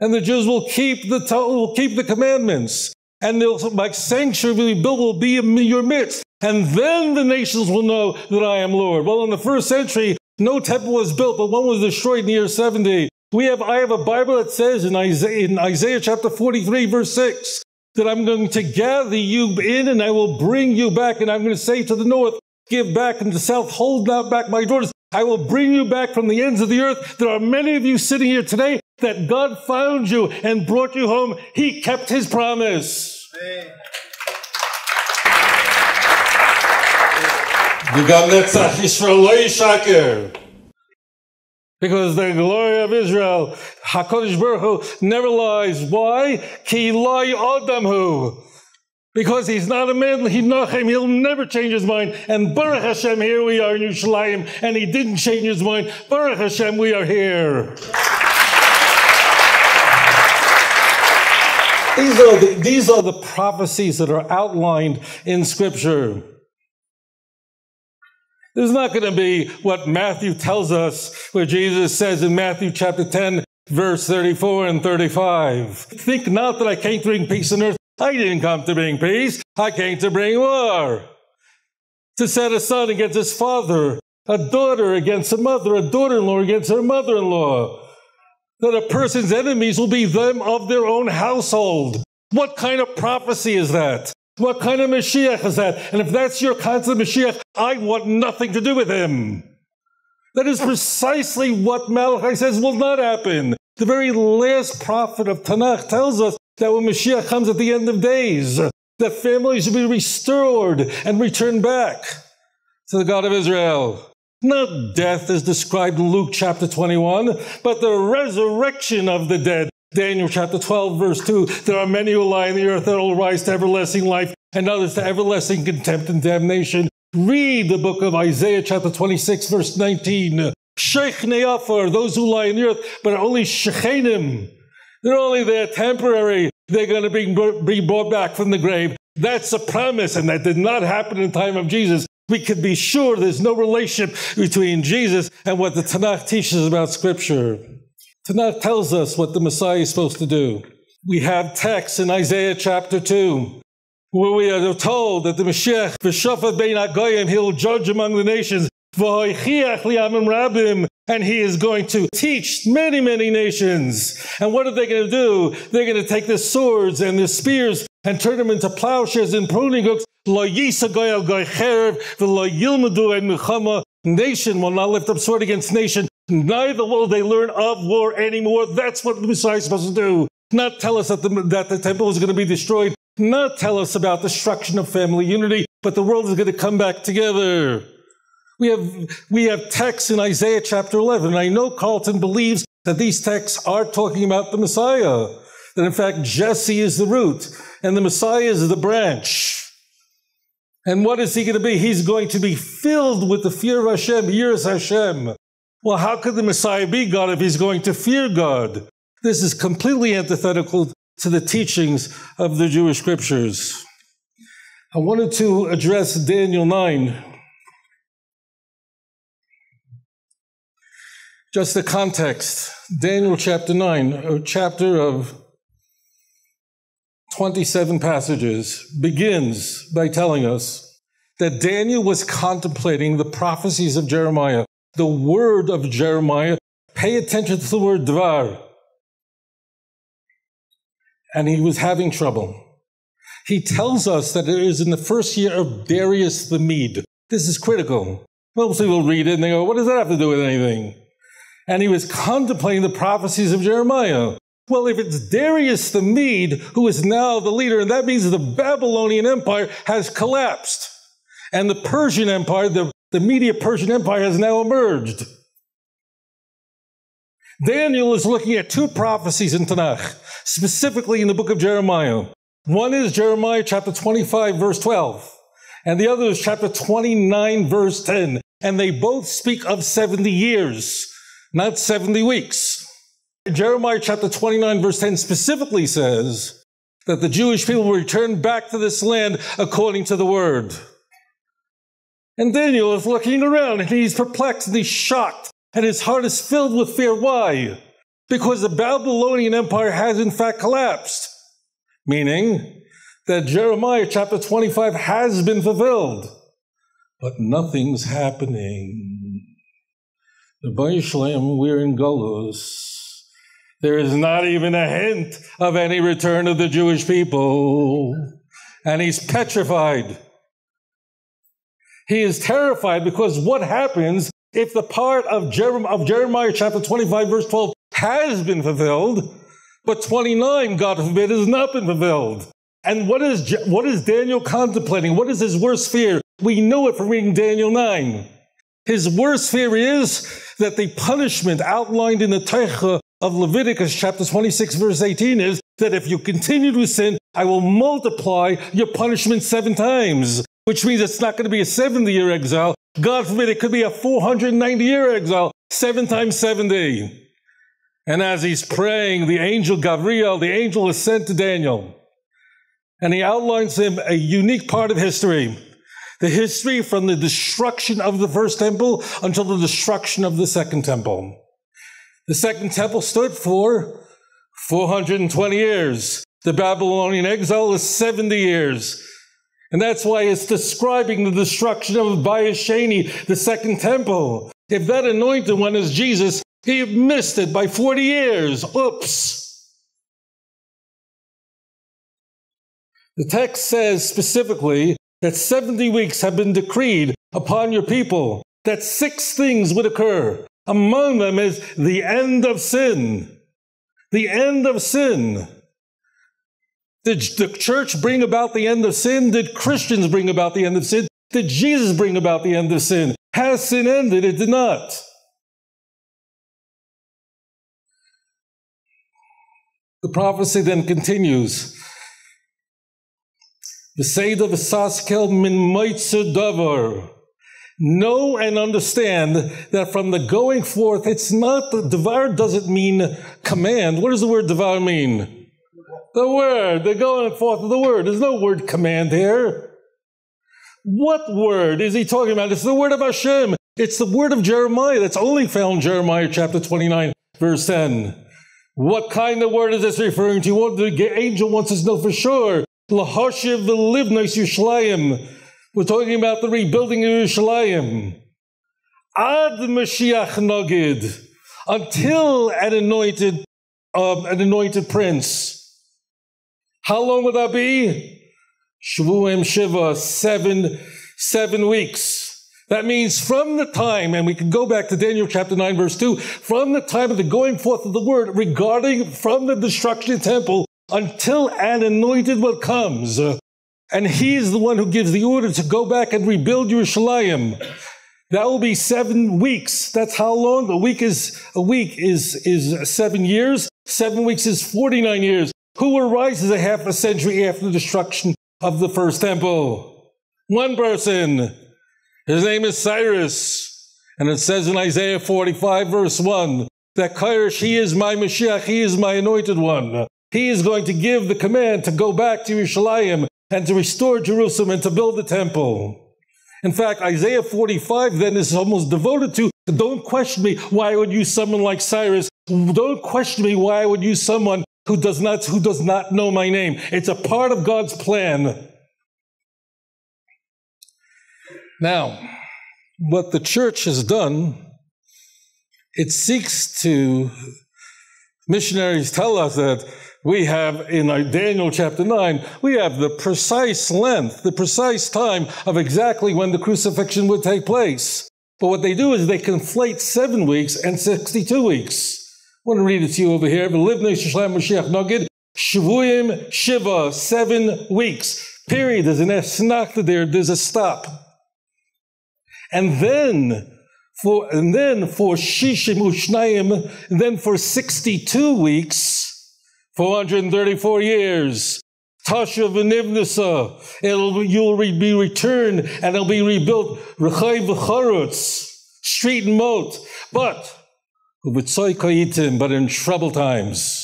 And the Jews will keep the commandments, and my sanctuary will be in your midst. And then the nations will know that I am Lord. Well, in the first century, no temple was built, but one was destroyed in the year 70. I have a Bible that says in Isaiah chapter 43, verse 6, that I'm going to gather you in and I will bring you back. And I'm going to say to the north, give back, and to the south, hold not back my daughters. I will bring you back from the ends of the earth. There are many of you sitting here today that God found you and brought you home. He kept his promise. Amen. Because the glory of Israel, HaKadosh Baruch Hu, never lies. Why? Ki lai Adamhu. Because he's not a man, he'll never change his mind. And Baruch Hashem, here we are in Yerushalayim, and he didn't change his mind. Baruch Hashem, we are here. These are the prophecies that are outlined in Scripture. There's not going to be what Matthew tells us, where Jesus says in Matthew chapter 10, verse 34 and 35, think not that I came to bring peace on earth. I didn't come to bring peace. I came to bring war. To set a son against his father, a daughter against a mother, a daughter-in-law against her mother-in-law. That a person's enemies will be them of their own household. What kind of prophecy is that? What kind of Mashiach is that? And if that's your concept of Mashiach, I want nothing to do with him. That is precisely what Malachi says will not happen. The very last prophet of Tanakh tells us that when Mashiach comes at the end of days, that families will be restored and returned back to the God of Israel. Not death as described in Luke chapter 21, but the resurrection of the dead. Daniel chapter 12, verse 2, there are many who lie in the earth that will rise to everlasting life, and others to everlasting contempt and damnation. Read the book of Isaiah chapter 26, verse 19. Shechnei Afar, those who lie in the earth, but are only Shechenim. They're only there temporary. They're going to be brought back from the grave. That's a promise, and that did not happen in the time of Jesus. We could be sure there's no relationship between Jesus and what the Tanakh teaches about Scripture. Tanakh tells us what the Messiah is supposed to do. We have texts in Isaiah chapter 2, where we are told that the Mashiach, V'shofet bein hagoyim, he'll judge among the nations, V'hoichiach li'amim rabim, and he is going to teach many, many nations. And what are they going to do? They're going to take their swords and their spears and turn them into plowshares and pruning hooks. Lo yisa goy al goy cherev, v'lo yilmadu ein milchama. Nation will not lift up sword against nation. Neither will they learn of war anymore. That's what the Messiah is supposed to do. Not tell us that the temple is going to be destroyed. Not tell us about destruction of family unity. But the world is going to come back together. We have texts in Isaiah chapter 11. And I know Carlton believes that these texts are talking about the Messiah. That in fact Jesse is the root and the Messiah is the branch. And what is he going to be? He's going to be filled with the fear of Hashem, Yiras Hashem. Well, how could the Messiah be God if he's going to fear God? This is completely antithetical to the teachings of the Jewish scriptures. I wanted to address Daniel 9. Just the context. Daniel chapter 9, a chapter of 27 passages, begins by telling us that Daniel was contemplating the prophecies of Jeremiah. The word of Jeremiah, pay attention to the word dvar. And he was having trouble. He tells us that it is in the first year of Darius the Mede. This is critical. Most people read it and they go, what does that have to do with anything? And he was contemplating the prophecies of Jeremiah. Well, if it's Darius the Mede who is now the leader, that means the Babylonian Empire has collapsed. And the Persian Empire, the Media-Persian Empire has now emerged. Daniel is looking at two prophecies in Tanakh, specifically in the book of Jeremiah. One is Jeremiah chapter 25, verse 12, and the other is chapter 29, verse 10. And they both speak of 70 years, not 70 weeks. Jeremiah chapter 29, verse 10 specifically says that the Jewish people will return back to this land according to the word. And Daniel is looking around, and he's perplexed, and he's shocked, and his heart is filled with fear. Why? Because the Babylonian Empire has in fact collapsed, meaning that Jeremiah chapter 25 has been fulfilled, but nothing's happening. Rabbi Shalem, we're in Golus. There is not even a hint of any return of the Jewish people, and he's petrified. He is terrified because what happens if the part of Jeremiah chapter 25, verse 12 has been fulfilled, but 29, God forbid, has not been fulfilled? And what is Daniel contemplating? What is his worst fear? We know it from reading Daniel 9. His worst fear is that the punishment outlined in the Teicha of Leviticus chapter 26, verse 18 is that if you continue to sin, I will multiply your punishment 7 times. Which means it's not going to be a 70-year exile. God forbid, it could be a 490-year exile, 7 times 70. And as he's praying, the angel Gabriel, the angel is sent to Daniel. And he outlines him a unique part of history. The history from the destruction of the first temple until the destruction of the second temple. The second temple stood for 420 years. The Babylonian exile is 70 years. And that's why it's describing the destruction of B'nai Noach, the second temple. If that anointed one is Jesus, he missed it by 40 years. Oops. The text says specifically that 70 weeks have been decreed upon your people, that 6 things would occur. Among them is the end of sin. The end of sin. Did the church bring about the end of sin? Did Christians bring about the end of sin? Did Jesus bring about the end of sin? Has sin ended? It did not. The prophecy then continues. Know and understand that from the going forth, it's not, devar doesn't mean command. What does the word devar mean? The word, the going forth of the word. There's no word command here. What word is he talking about? It's the word of Hashem. It's the word of Jeremiah that's only found in Jeremiah chapter 29, verse 10. What kind of word is this referring to? What the angel wants us to know for sure. Lahashiv v'livnos Yerushalayim. We're talking about the rebuilding of Yerushalayim. Ad Mashiach Nagid. Until an anointed prince. How long would that be? Shavuim Shiva, 7 weeks. That means from the time, and we can go back to Daniel chapter 9, verse 2, from the time of the going forth of the word regarding from the destruction of the temple until an anointed one comes. And he is the one who gives the order to go back and rebuild Yerushalayim. That will be 7 weeks. That's how long? A week is 7 years. 7 weeks is 49 years. Who arises a half a century after the destruction of the first temple? One person. His name is Cyrus. And it says in Isaiah 45, verse 1, that Cyrus, he is my Mashiach, he is my anointed one. He is going to give the command to go back to Yerushalayim and to restore Jerusalem and to build the temple. In fact, Isaiah 45 then is almost devoted to, don't question me, why I would use someone like Cyrus? Don't question me, why I would use someone who does not know my name. It's a part of God's plan. Now, what the church has done, it seeks to, missionaries tell us that we have in Daniel chapter 9, we have the precise length, the precise time of exactly when the crucifixion would take place. But what they do is they conflate 7 weeks and 62 weeks. I'm going to read it to you over here. Shavuim Shiva, 7 weeks. Period. There's an esnakta there. There's a stop. And then for Shishim Ushnayim, and then for 62 weeks, 434 years, Tasha V'nivnisa, you'll be returned and it'll be rebuilt, Rechai V'charutz, street and moat, but in trouble times.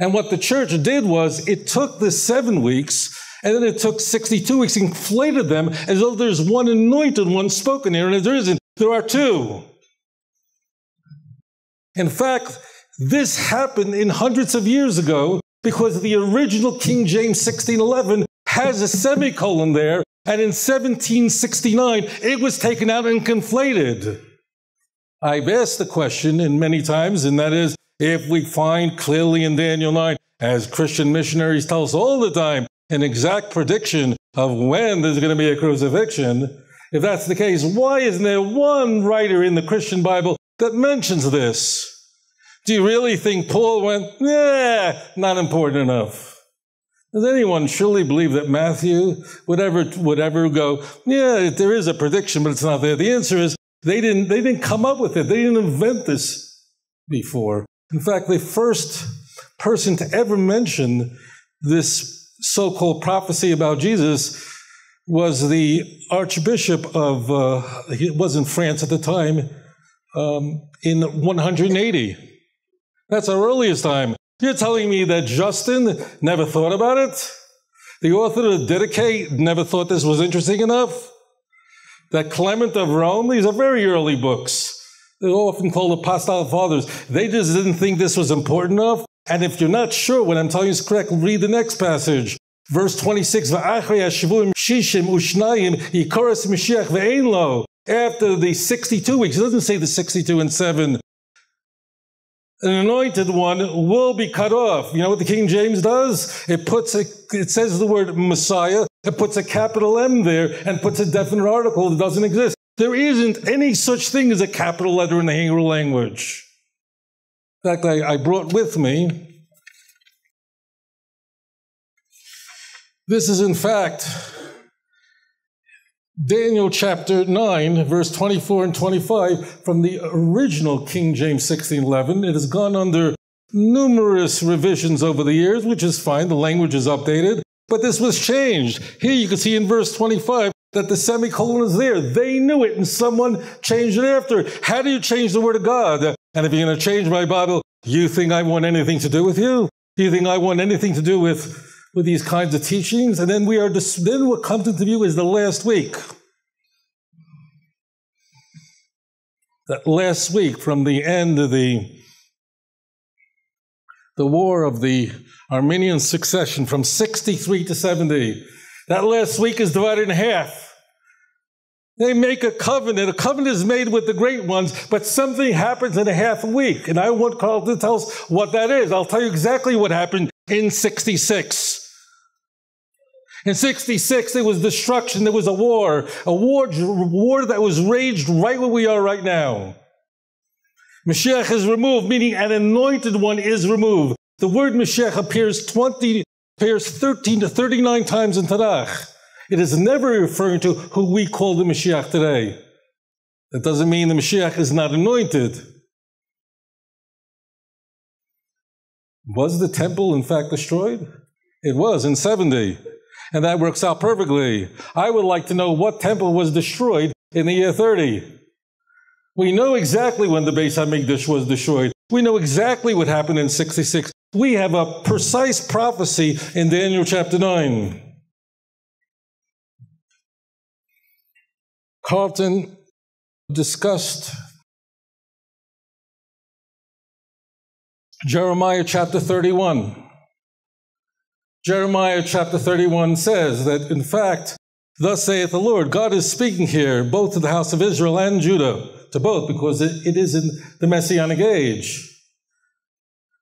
And what the church did was it took the 7 weeks and then it took 62 weeks, inflated them as though there's one anointed, one spoken here, and there isn't. There are two. In fact, this happened in hundreds of years ago because the original King James 1611 has a semicolon there, and in 1769 it was taken out and conflated. I've asked the question in many times, and that is, if we find clearly in Daniel 9, as Christian missionaries tell us all the time, an exact prediction of when there's going to be a crucifixion, if that's the case, why isn't there one writer in the Christian Bible that mentions this? Do you really think Paul went, yeah, not important enough? Does anyone surely believe that Matthew would ever go, yeah, there is a prediction, but it's not there? The answer is they didn't come up with it. They didn't invent this before. In fact, the first person to ever mention this so-called prophecy about Jesus was the Archbishop of, it was in France at the time, in 180. That's our earliest time. You're telling me that Justin never thought about it? The author of Didache never thought this was interesting enough? That Clement of Rome, these are very early books. They're often called Apostolic Fathers. They just didn't think this was important enough. And if you're not sure what I'm telling you is correct, read the next passage. Verse 26, after the 62 weeks, it doesn't say the 62 and 7, an anointed one will be cut off. You know what the King James does? It says the word Messiah, it puts a capital M there and puts a definite article that doesn't exist. There isn't any such thing as a capital letter in the Hebrew language. In fact, I brought with me, this is in fact Daniel chapter 9, verse 24 and 25 from the original King James 1611. It has gone under numerous revisions over the years, which is fine, the language is updated, but this was changed. Here you can see in verse 25 that the semicolon is there. They knew it and someone changed it after. How do you change the word of God? And if you're going to change my Bible, you think I want anything to do with you? You think I want anything to do with these kinds of teachings? And then what comes into view is the last week. That last week from the end of the war of the Armenian succession from 63 to 70. That last week is divided in half. They make a covenant. A covenant is made with the great ones, but something happens in a half a week. And I want Carlton to tell us what that is. I'll tell you exactly what happened in 66. In 66, there was destruction. There was a war that was raged right where we are right now. Mashiach is removed, meaning an anointed one is removed. The word Mashiach appears 13 to 39 times in Tanakh. It is never referring to who we call the Mashiach today. That doesn't mean the Mashiach is not anointed. Was the temple in fact destroyed? It was in 70. And that works out perfectly. I would like to know what temple was destroyed in the year 30. We know exactly when the Beis HaMikdash was destroyed. We know exactly what happened in 66. We have a precise prophecy in Daniel chapter 9. Carlton discussed Jeremiah chapter 31. Jeremiah chapter 31 says that, in fact, thus saith the Lord, God is speaking here both to the house of Israel and Judah, to both, because it is in the Messianic age.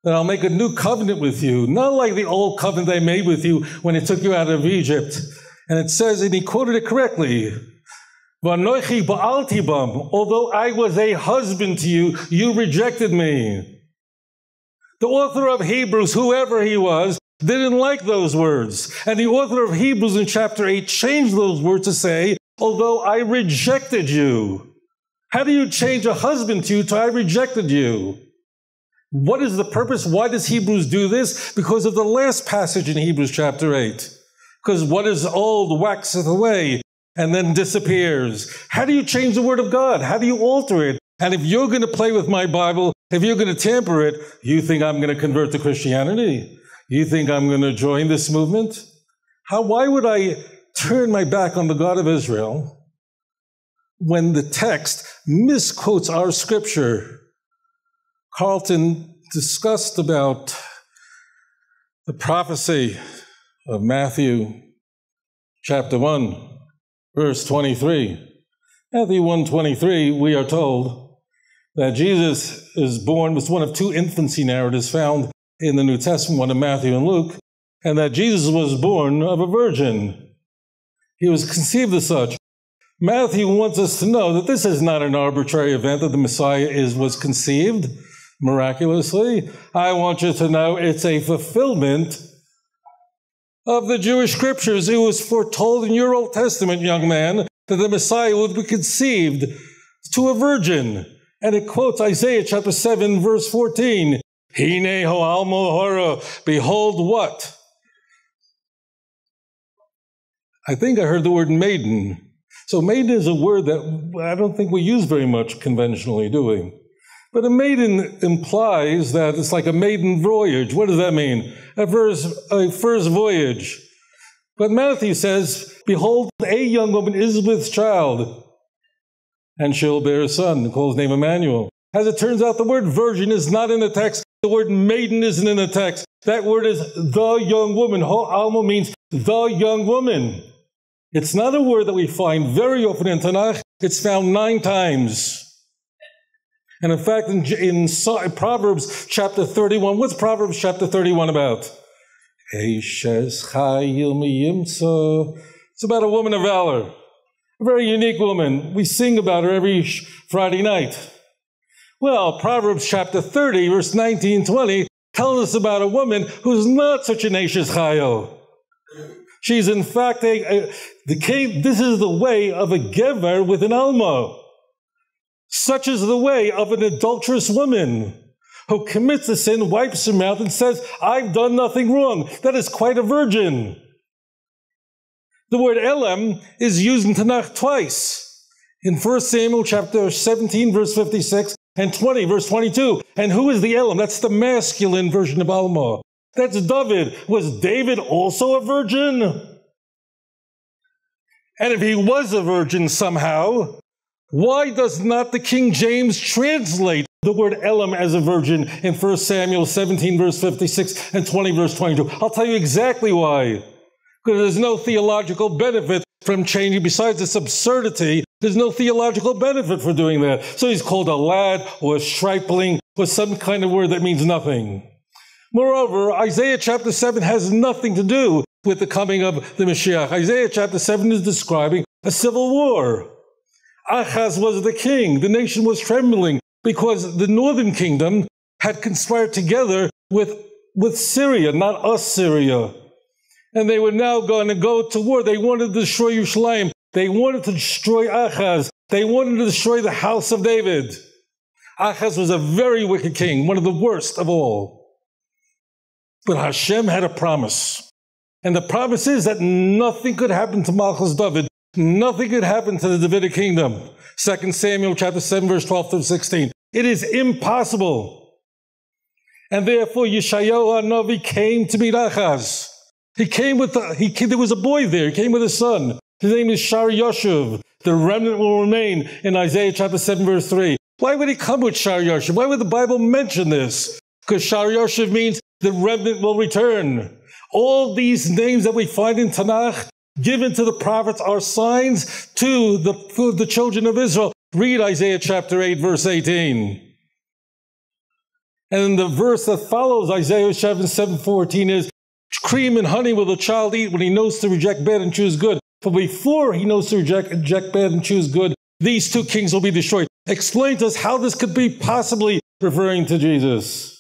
That I'll make a new covenant with you, not like the old covenant I made with you when it took you out of Egypt. And it says, and he quoted it correctly, V'anochi ba'alti bam, although I was a husband to you, you rejected me. The author of Hebrews, whoever he was, didn't like those words. And the author of Hebrews in chapter 8 changed those words to say, although I rejected you. How do you change a husband to you to I rejected you? What is the purpose? Why does Hebrews do this? Because of the last passage in Hebrews chapter 8. Because what is old waxeth away and then disappears. How do you change the Word of God? How do you alter it? And if you're going to play with my Bible, if you're going to tamper it, you think I'm going to convert to Christianity? You think I'm going to join this movement? Why would I turn my back on the God of Israel when the text misquotes our scripture? Carlton discussed about the prophecy of Matthew chapter 1, verse 23. Matthew 1:23, we are told that Jesus is born, was one of two infancy narratives found in the New Testament, one of Matthew and Luke, and that Jesus was born of a virgin. He was conceived as such. Matthew wants us to know that this is not an arbitrary event that the Messiah was conceived miraculously. I want you to know it's a fulfillment of the Jewish scriptures. It was foretold in your Old Testament, young man, that the Messiah would be conceived to a virgin. And it quotes Isaiah chapter 7, verse 14. Hine ho'almo hora, behold what? I think I heard the word maiden. So maiden is a word that I don't think we use very much conventionally, do we? But a maiden implies that it's like a maiden voyage. What does that mean? A first voyage. But Matthew says, behold, a young woman is with child, and she'll bear a son, and call his name Emmanuel. As it turns out, the word virgin is not in the text. The word maiden isn't in the text. That word is the young woman. Ho'almo means the young woman. It's not a word that we find very often in Tanakh. It's found 9 times. And in fact, in Proverbs chapter 31, what's Proverbs chapter 31 about? It's about a woman of valor, a very unique woman. We sing about her every Friday night. Well, Proverbs chapter 30, verse 19 and 20, tells us about a woman who's not such an Eishes Chayo. She's in fact this is the way of a gever with an alma. Such is the way of an adulterous woman who commits a sin, wipes her mouth, and says, I've done nothing wrong. That is quite a virgin. The word Elam is used in Tanakh twice. In 1 Samuel chapter 17, verse 56, and 20, verse 22. And who is the Elam? That's the masculine version of Alma. That's David. Was David also a virgin? And if he was a virgin somehow, why does not the King James translate the word Elam as a virgin in 1 Samuel 17, verse 56 and 20, verse 22? I'll tell you exactly why. Because there's no theological benefit from changing. Besides its absurdity, there's no theological benefit for doing that. So he's called a lad or a stripling or some kind of word that means nothing. Moreover, Isaiah chapter 7 has nothing to do with the coming of the Mashiach. Isaiah chapter 7 is describing a civil war. Ahaz was the king. The nation was trembling because the northern kingdom had conspired together with Syria, not Assyria. And they were now going to go to war. They wanted to destroy Yerushalayim. They wanted to destroy Ahaz. They wanted to destroy the house of David. Ahaz was a very wicked king, one of the worst of all. But Hashem had a promise. And the promise is that nothing could happen to Malchus David. Nothing could happen to the Davidic kingdom. 2 Samuel chapter 7, verse 12 through 16. It is impossible. And therefore, Yeshayahu HaNavi came to meet Ahaz. There was a boy there. He came with his son. His name is Shar Yashuv. The remnant will remain in Isaiah chapter 7, verse 3. Why would he come with Shar Yashuv? Why would the Bible mention this? Because Shar Yashuv means the remnant will return. All these names that we find in Tanakh given to the prophets are signs to the children of Israel. Read Isaiah chapter 8, verse 18. And the verse that follows Isaiah 7, 14 is, cream and honey will the child eat when he knows to reject bad and choose good. Before he knows to reject bad and choose good, these two kings will be destroyed. Explain to us how this could be possibly referring to Jesus.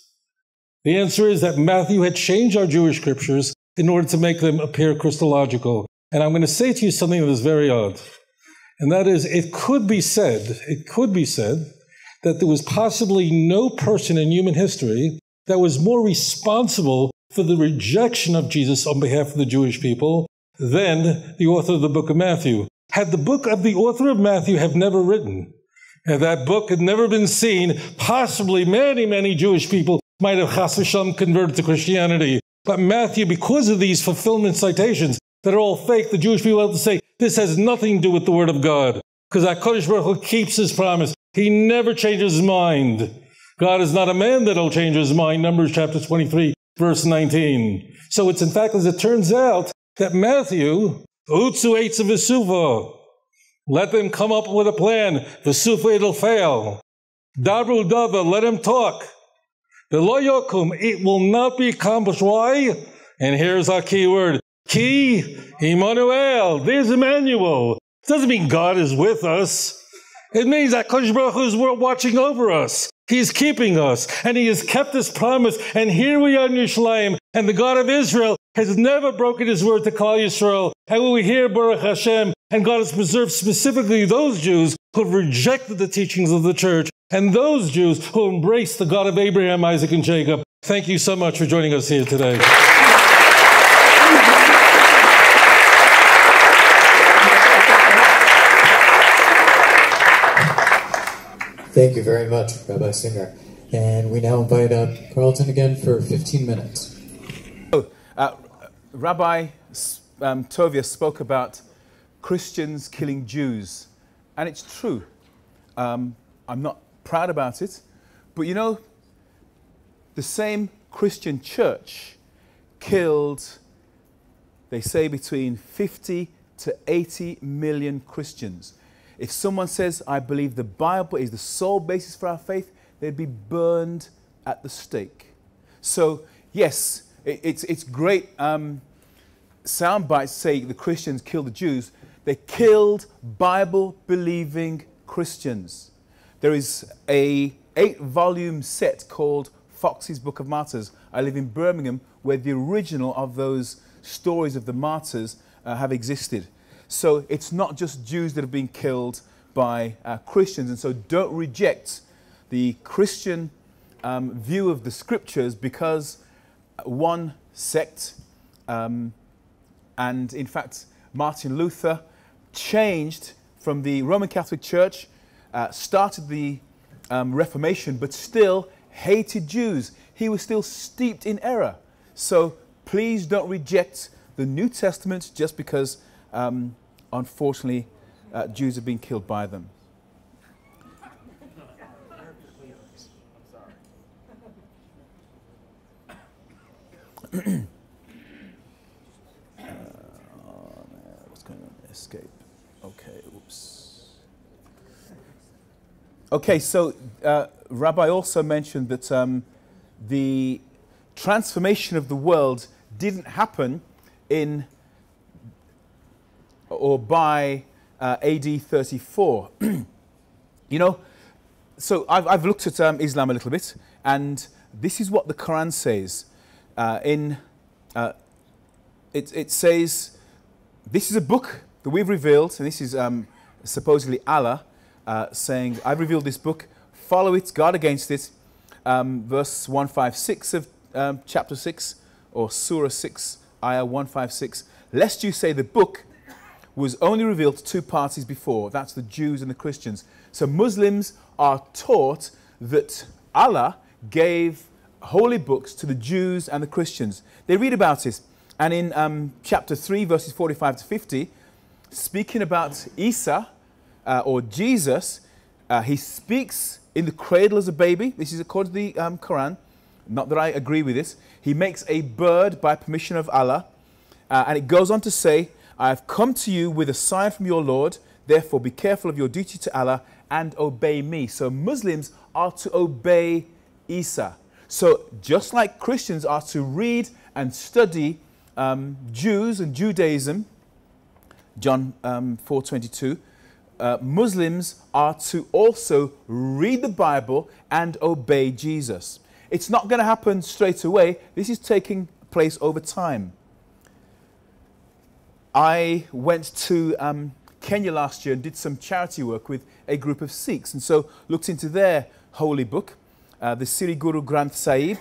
The answer is that Matthew had changed our Jewish scriptures in order to make them appear Christological. And I'm going to say to you something that is very odd. And that is, it could be said that there was possibly no person in human history that was more responsible for the rejection of Jesus on behalf of the Jewish people than the author of the book of Matthew. Had the book of the author of Matthew have never written, and that book had never been seen, possibly many, many Jewish people might have chas v'shalom converted to Christianity. But Matthew, because of these fulfillment citations that are all fake, the Jewish people have to say, this has nothing to do with the Word of God, because HaKadosh Baruch Hu keeps his promise. He never changes his mind. God is not a man that will change his mind, Numbers chapter 23, verse 19. So it's in fact, as it turns out, that Matthew, Utsu Eitz V'sufa, let them come up with a plan, V'sufa it'll fail. Dabru Dava, let him talk. V'lo Yokum, it will not be accomplished. Why? And here's our key word, Ki Immanuel, there's Emmanuel. It doesn't mean God is with us. It means that HaKadosh Baruch Hu is watching over us. He's keeping us, and He has kept His promise, and here we are in Yerushalayim, and the God of Israel has never broken His word to Klal Yisrael, and when we hear Baruch Hashem, and God has preserved specifically those Jews who have rejected the teachings of the church, and those Jews who embrace the God of Abraham, Isaac, and Jacob. Thank you so much for joining us here today. Thank you very much, Rabbi Singer. And we now invite Carlton again for 15 minutes. Rabbi Tovia spoke about Christians killing Jews, and it's true. I'm not proud about it, but you know, the same Christian church killed, they say, between 50 to 80 million Christians. If someone says, I believe the Bible is the sole basis for our faith, they'd be burned at the stake. So, yes, it's great sound bites say the Christians killed the Jews. They killed Bible-believing Christians. There is a 8-volume set called Foxe's Book of Martyrs. I live in Birmingham, where the original of those stories of the martyrs have existed. So it's not just Jews that have been killed by Christians. And so don't reject the Christian view of the scriptures because one sect, and in fact, Martin Luther changed from the Roman Catholic Church, started the Reformation, but still hated Jews. He was still steeped in error. So please don't reject the New Testament just because unfortunately, Jews have been killed by them. What's going on? Escape. Okay, oops. Okay, so Rabbi also mentioned that the transformation of the world didn't happen in or by AD 34. You know, so I've looked at Islam a little bit, and this is what the Quran says. It says, this is a book that we've revealed, and this is supposedly Allah saying, I've revealed this book, follow it, guard against it. Verse 156 of chapter 6, or Surah 6, ayah 156, lest you say the book was only revealed to two parties before, that's the Jews and the Christians. So Muslims are taught that Allah gave holy books to the Jews and the Christians. They read about it, and in chapter 3, verses 45 to 50, speaking about Isa, or Jesus, he speaks in the cradle as a baby. This is according to the Quran, not that I agree with this. He makes a bird by permission of Allah, and it goes on to say, I have come to you with a sign from your Lord, therefore be careful of your duty to Allah and obey me. So Muslims are to obey Isa. So just like Christians are to read and study Jews and Judaism, John 4:22, Muslims are to also read the Bible and obey Jesus. It's not going to happen straight away. This is taking place over time. I went to Kenya last year and did some charity work with a group of Sikhs, and so looked into their holy book, the Siri Guru Granth Sahib,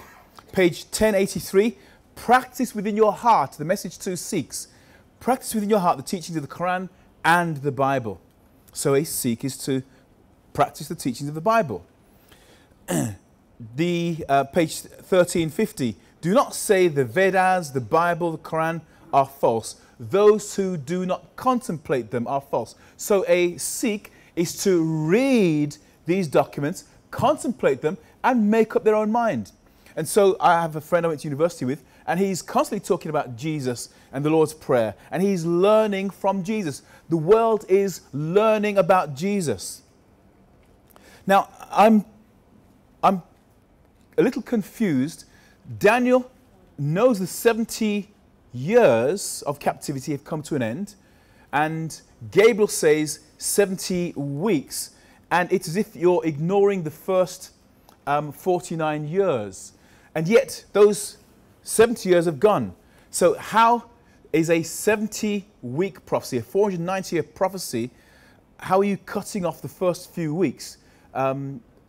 page 1083, practice within your heart, the message to Sikhs, practice within your heart the teachings of the Quran and the Bible. So a Sikh is to practice the teachings of the Bible. The page 1350, do not say the Vedas, the Bible, the Quran are false. Those who do not contemplate them are false. So a Sikh is to read these documents, contemplate them, and make up their own mind. And so I have a friend I went to university with, and he's constantly talking about Jesus and the Lord's Prayer, and he's learning from Jesus. The world is learning about Jesus. Now, I'm a little confused. Daniel knows the 70 years of captivity have come to an end, and Gabriel says 70 weeks, and it's as if you're ignoring the first 49 years, and yet those 70 years have gone. So how is a 70-week prophecy, a 490-year prophecy, how are you cutting off the first few weeks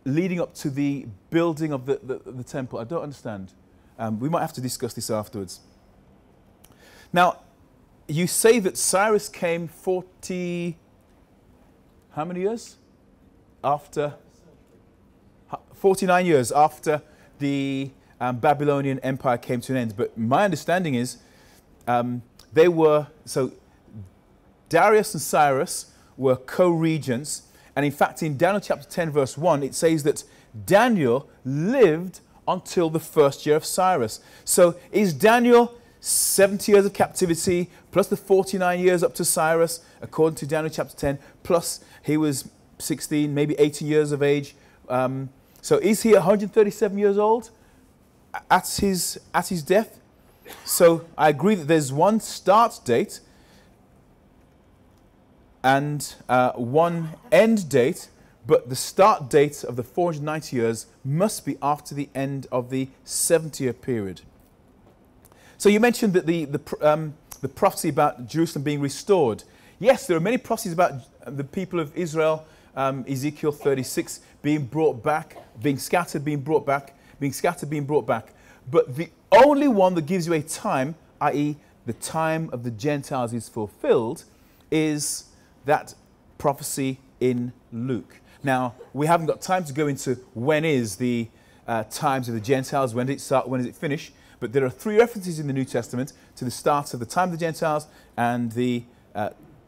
leading up to the building of the temple? I don't understand. We might have to discuss this afterwards. Now, you say that Cyrus came 40, how many years? After, 49 years after the Babylonian Empire came to an end. But my understanding is they were, so Darius and Cyrus were co-regents. And in fact, in Daniel chapter 10, verse 1, it says that Daniel lived until the first year of Cyrus. So is Daniel 70 years of captivity, plus the 49 years up to Cyrus, according to Daniel chapter 10, plus he was 16, maybe 18 years of age. So is he 137 years old at his death? So I agree that there's one start date and one end date, but the start date of the 490 years must be after the end of the 70-year period. So you mentioned that the prophecy about Jerusalem being restored. Yes, there are many prophecies about the people of Israel, Ezekiel 36, being brought back, being scattered, being brought back, being scattered, being brought back. But the only one that gives you a time, i.e. the time of the Gentiles is fulfilled, is that prophecy in Luke. Now, we haven't got time to go into when is the times of the Gentiles, when did it start, when does it finish? But there are three references in the New Testament to the start of the time of the Gentiles and the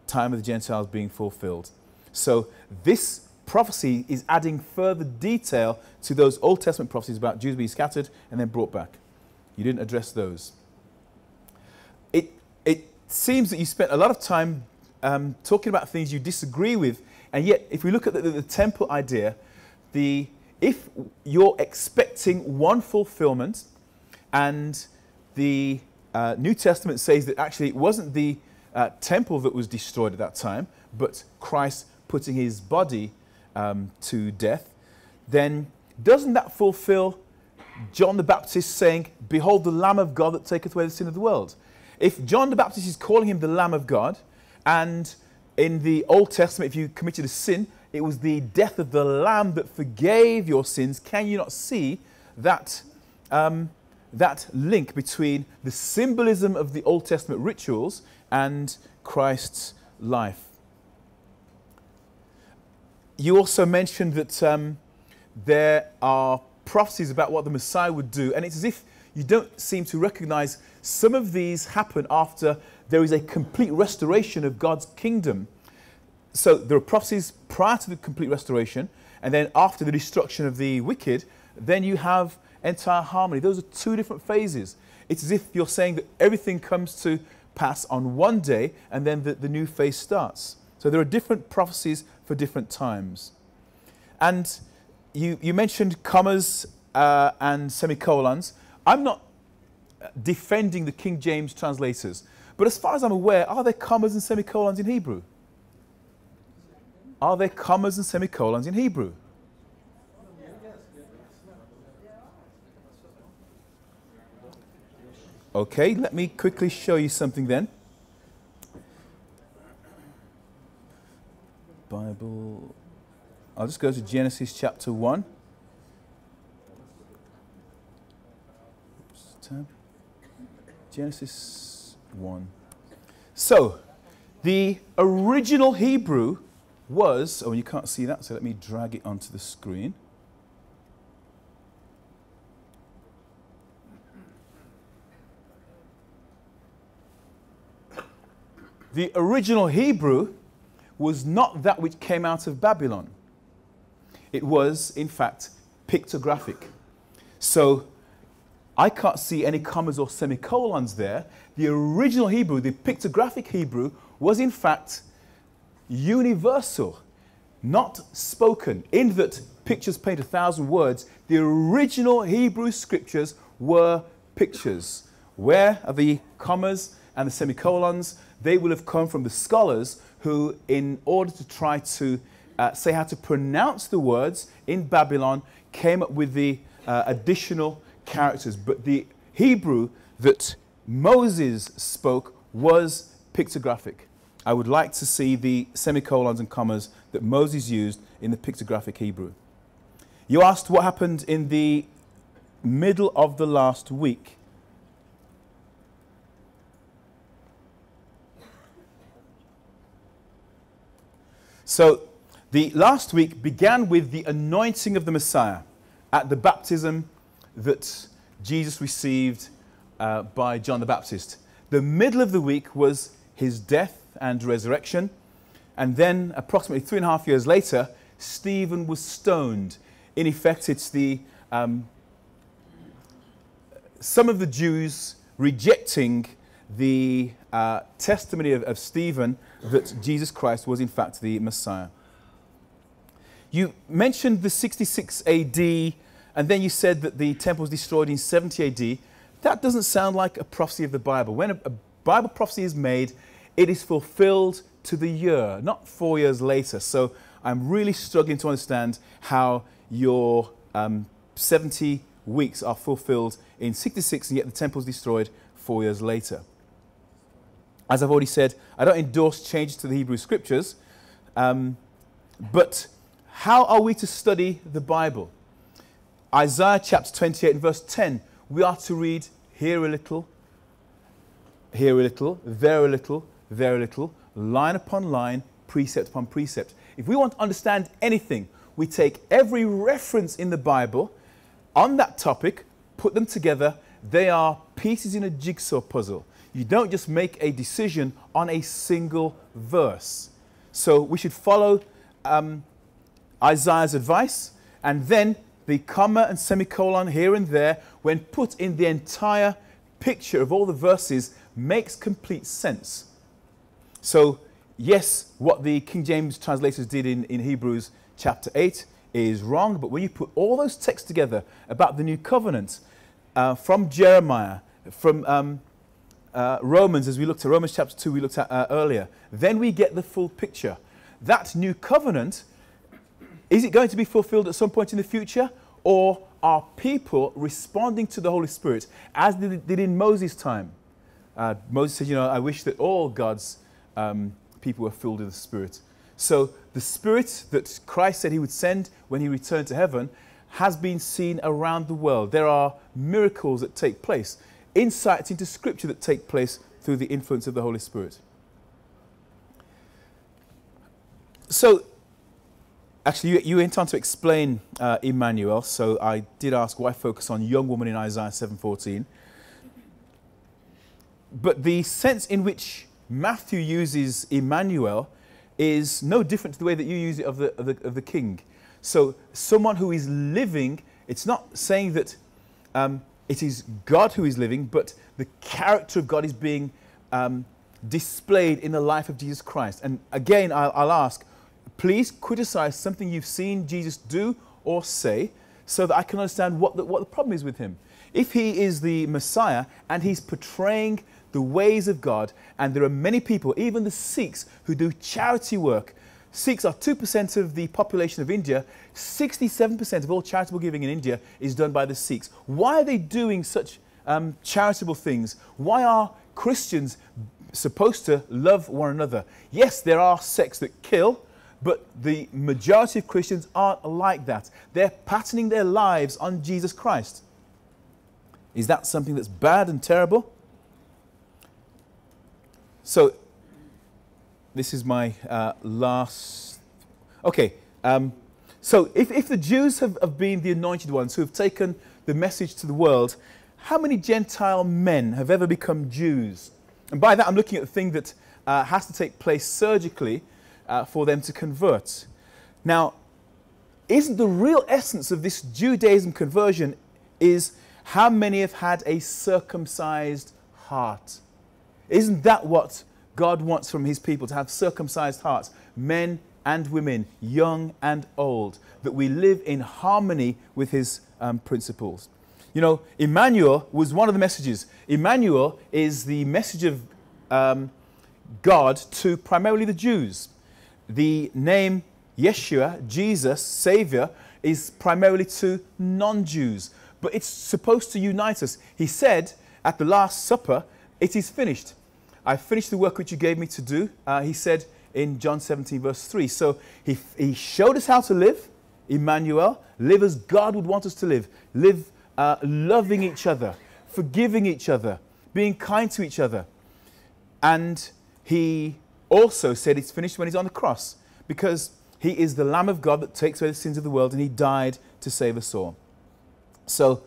time of the Gentiles being fulfilled. So this prophecy is adding further detail to those Old Testament prophecies about Jews being scattered and then brought back. You didn't address those. It seems that you spent a lot of time talking about things you disagree with, and yet if we look at the temple idea, if you're expecting one fulfillment, and the New Testament says that actually it wasn't the temple that was destroyed at that time, but Christ putting his body to death, then doesn't that fulfill John the Baptist saying, behold the Lamb of God that taketh away the sin of the world? If John the Baptist is calling him the Lamb of God, and in the Old Testament if you committed a sin, it was the death of the Lamb that forgave your sins, can you not see that that link between the symbolism of the Old Testament rituals and Christ's life? You also mentioned that there are prophecies about what the Messiah would do, and it's as if you don't seem to recognize some of these happen after there is a complete restoration of God's kingdom. So there are prophecies prior to the complete restoration, and then after the destruction of the wicked, then you have entire harmony. Those are two different phases. It's as if you're saying that everything comes to pass on one day and then the new phase starts. So there are different prophecies for different times. And you mentioned commas and semicolons. I'm not defending the King James translators, But as far as I'm aware, are there commas and semicolons in Hebrew? Are there commas and semicolons in Hebrew? Okay, let me quickly show you something then. Bible. I'll just go to Genesis chapter 1. Genesis 1. So, the original Hebrew was, oh, you can't see that, so let me drag it onto the screen. The original Hebrew was not that which came out of Babylon. It was, in fact, pictographic. So, I can't see any commas or semicolons there. The original Hebrew, the pictographic Hebrew, was in fact universal, not spoken, in that pictures paint 1,000 words. The original Hebrew scriptures were pictures. Where are the commas and the semicolons? They will have come from the scholars who, in order to try to say how to pronounce the words in Babylon, came up with the additional characters, but the Hebrew that Moses spoke was pictographic. I would like to see the semicolons and commas that Moses used in the pictographic Hebrew. You asked what happened in the middle of the last week. So, the last week began with the anointing of the Messiah at the baptism that Jesus received by John the Baptist. The middle of the week was his death and resurrection, and then approximately 3.5 years later, Stephen was stoned. In effect, it's the some of the Jews rejecting the testimony of Stephen that Jesus Christ was in fact the Messiah. You mentioned the 66 AD and then you said that the temple was destroyed in 70 AD. That doesn't sound like a prophecy of the Bible. When a Bible prophecy is made, it is fulfilled to the year, not 4 years later. So I'm really struggling to understand how your 70 weeks are fulfilled in 66 and yet the temple is destroyed 4 years later. As I've already said, I don't endorse changes to the Hebrew Scriptures, but how are we to study the Bible? Isaiah chapter 28 and verse 10, we are to read here a little, there a little, there a little, line upon line, precept upon precept. If we want to understand anything, we take every reference in the Bible on that topic, put them together, they are pieces in a jigsaw puzzle. You don't just make a decision on a single verse. So we should follow Isaiah's advice, and then the comma and semicolon here and there, when put in the entire picture of all the verses, makes complete sense. So, yes, what the King James translators did in Hebrews chapter 8 is wrong, but when you put all those texts together about the New Covenant, from Jeremiah, from Romans, as we looked at Romans chapter 2 we looked at earlier, then we get the full picture. That New Covenant, is it going to be fulfilled at some point in the future? Or are people responding to the Holy Spirit as they did in Moses' time? Moses said, you know, I wish that all God's people were filled with the Spirit. So the Spirit that Christ said he would send when he returned to heaven has been seen around the world. There are miracles that take place, insights into Scripture that take place through the influence of the Holy Spirit. So, actually, you went on to explain Emmanuel, so I did ask why focus on young woman in Isaiah 7:14. But the sense in which Matthew uses Emmanuel is no different to the way that you use it of the king. So someone who is living, it's not saying that it is God who is living, but the character of God is being displayed in the life of Jesus Christ. And again, I'll ask, please criticize something you've seen Jesus do or say so that I can understand what the problem is with him. If he is the Messiah and he's portraying the ways of God, and there are many people, even the Sikhs, who do charity work. Sikhs are 2% of the population of India. 67% of all charitable giving in India is done by the Sikhs. Why are they doing such charitable things? Why are Christians supposed to love one another? Yes, there are sects that kill, but the majority of Christians aren't like that. They're patterning their lives on Jesus Christ. Is that something that's bad and terrible? So, this is my last... Okay, so if the Jews have been the anointed ones who have taken the message to the world, how many Gentile men have ever become Jews? And by that I'm looking at the thing that has to take place surgically for them to convert. Now, isn't the real essence of this Judaism conversion is how many have had a circumcised heart? Isn't that what God wants from his people, to have circumcised hearts, men and women, young and old, that we live in harmony with his principles? You know, Emmanuel was one of the messages. Emmanuel is the message of God to primarily the Jews. The name Yeshua, Jesus, Savior, is primarily to non-Jews. But it's supposed to unite us. He said at the Last Supper, "It is finished. I finished the work which you gave me to do," he said in John 17 verse 3. So he showed us how to live, Emmanuel, live as God would want us to live. Live loving each other, forgiving each other, being kind to each other. And he also said it's finished when he's on the cross, because he is the Lamb of God that takes away the sins of the world, and he died to save us all. So,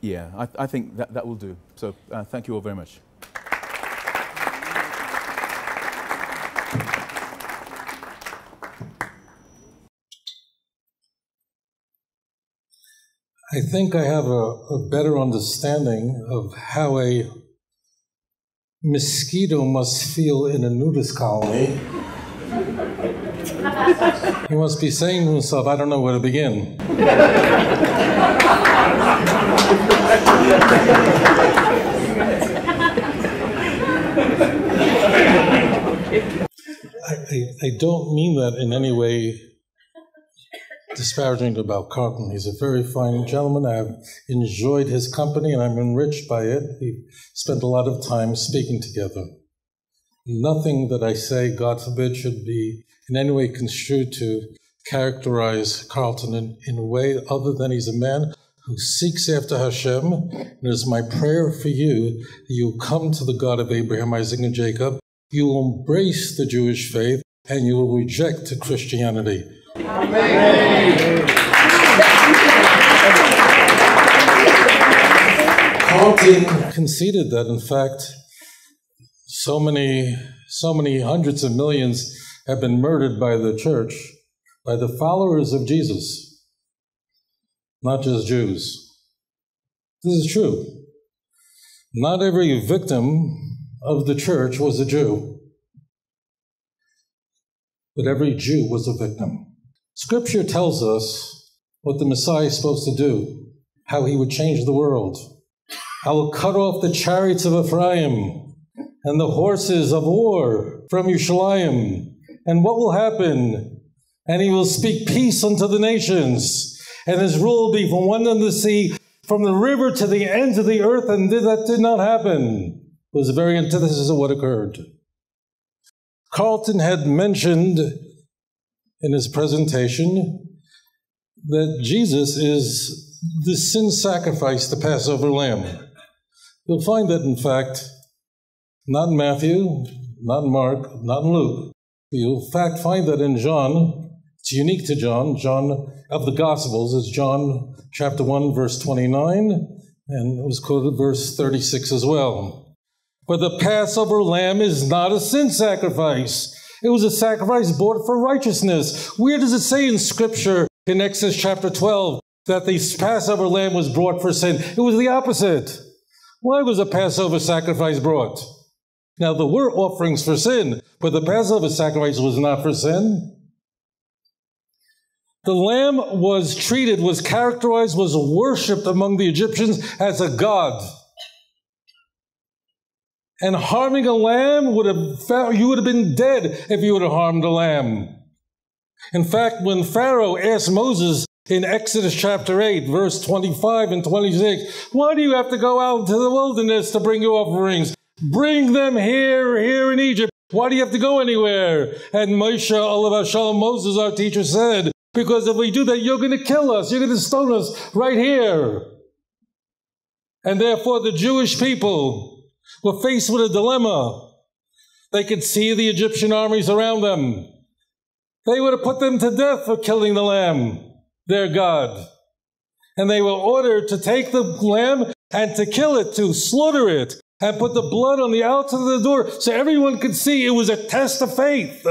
yeah, I think that will do. So thank you all very much. I think I have a better understanding of how a mosquito must feel in a nudist colony. He must be saying to himself, I don't know where to begin. I don't mean that in any way disparaging about Carlton. He's a very fine gentleman. I've enjoyed his company and I'm enriched by it. We've spent a lot of time speaking together. Nothing that I say, God forbid, should be in any way construed to characterize Carlton in a way other than he's a man who seeks after Hashem, and it is my prayer for you, you come to the God of Abraham, Isaac, and Jacob, you will embrace the Jewish faith, and you will reject Christianity. Amen. Carlton conceded that, in fact, so many hundreds of millions have been murdered by the church, by the followers of Jesus. Not just Jews. This is true. Not every victim of the church was a Jew, but every Jew was a victim. Scripture tells us what the Messiah is supposed to do, how he would change the world. I will cut off the chariots of Ephraim and the horses of war from Yerushalayim. And what will happen? And he will speak peace unto the nations. And his rule will be from one end of the sea, from the river to the ends of the earth, and that did not happen. It was the very antithesis of what occurred. Carlton had mentioned in his presentation that Jesus is the sin sacrifice, the Passover lamb. You'll find that, in fact, not in Matthew, not in Mark, not in Luke. You'll, in fact, find that in John. It's unique to John. John of the Gospels is John chapter 1, verse 29, and it was quoted verse 36 as well. For the Passover lamb is not a sin sacrifice. It was a sacrifice bought for righteousness. Where does it say in Scripture, in Exodus chapter 12, that the Passover lamb was brought for sin? It was the opposite. Why was a Passover sacrifice brought? Now, there were offerings for sin, but the Passover sacrifice was not for sin. The lamb was treated, was characterized, was worshipped among the Egyptians as a god. And harming a lamb would have, you would have been dead if you would have harmed a lamb. In fact, when Pharaoh asked Moses in Exodus chapter 8, verse 25 and 26, why do you have to go out into the wilderness to bring your offerings? Bring them here in Egypt. Why do you have to go anywhere? And Moshe, Olav Hashem, Moses, our teacher, said, because if we do that, you're going to kill us. You're going to stone us right here. And therefore, the Jewish people were faced with a dilemma. They could see the Egyptian armies around them. They would have put them to death for killing the lamb, their god. And they were ordered to take the lamb and to kill it, to slaughter it, and put the blood on the outside of the door so everyone could see it was a test of faith.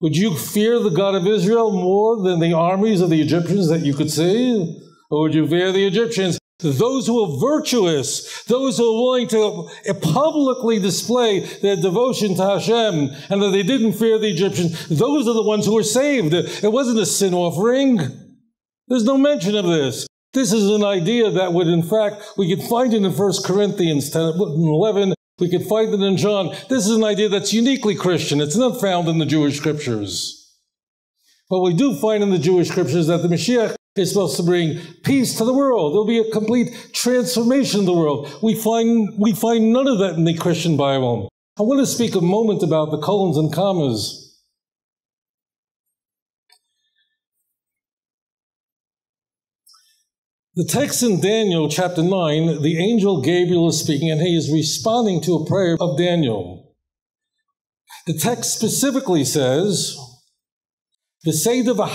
Would you fear the God of Israel more than the armies of the Egyptians that you could see? Or would you fear the Egyptians? Those who are virtuous, those who are willing to publicly display their devotion to Hashem, and that they didn't fear the Egyptians, those are the ones who were saved. It wasn't a sin offering. There's no mention of this. This is an idea that would, in fact, we could find it in 1 Corinthians 10 and 11. We could find it in John. This is an idea that's uniquely Christian. It's not found in the Jewish scriptures. But we do find in the Jewish scriptures that the Mashiach is supposed to bring peace to the world. There'll be a complete transformation of the world. We find none of that in the Christian Bible. I want to speak a moment about the colons and commas. The text in Daniel chapter 9, the angel Gabriel is speaking, and he is responding to a prayer of Daniel. The text specifically says, that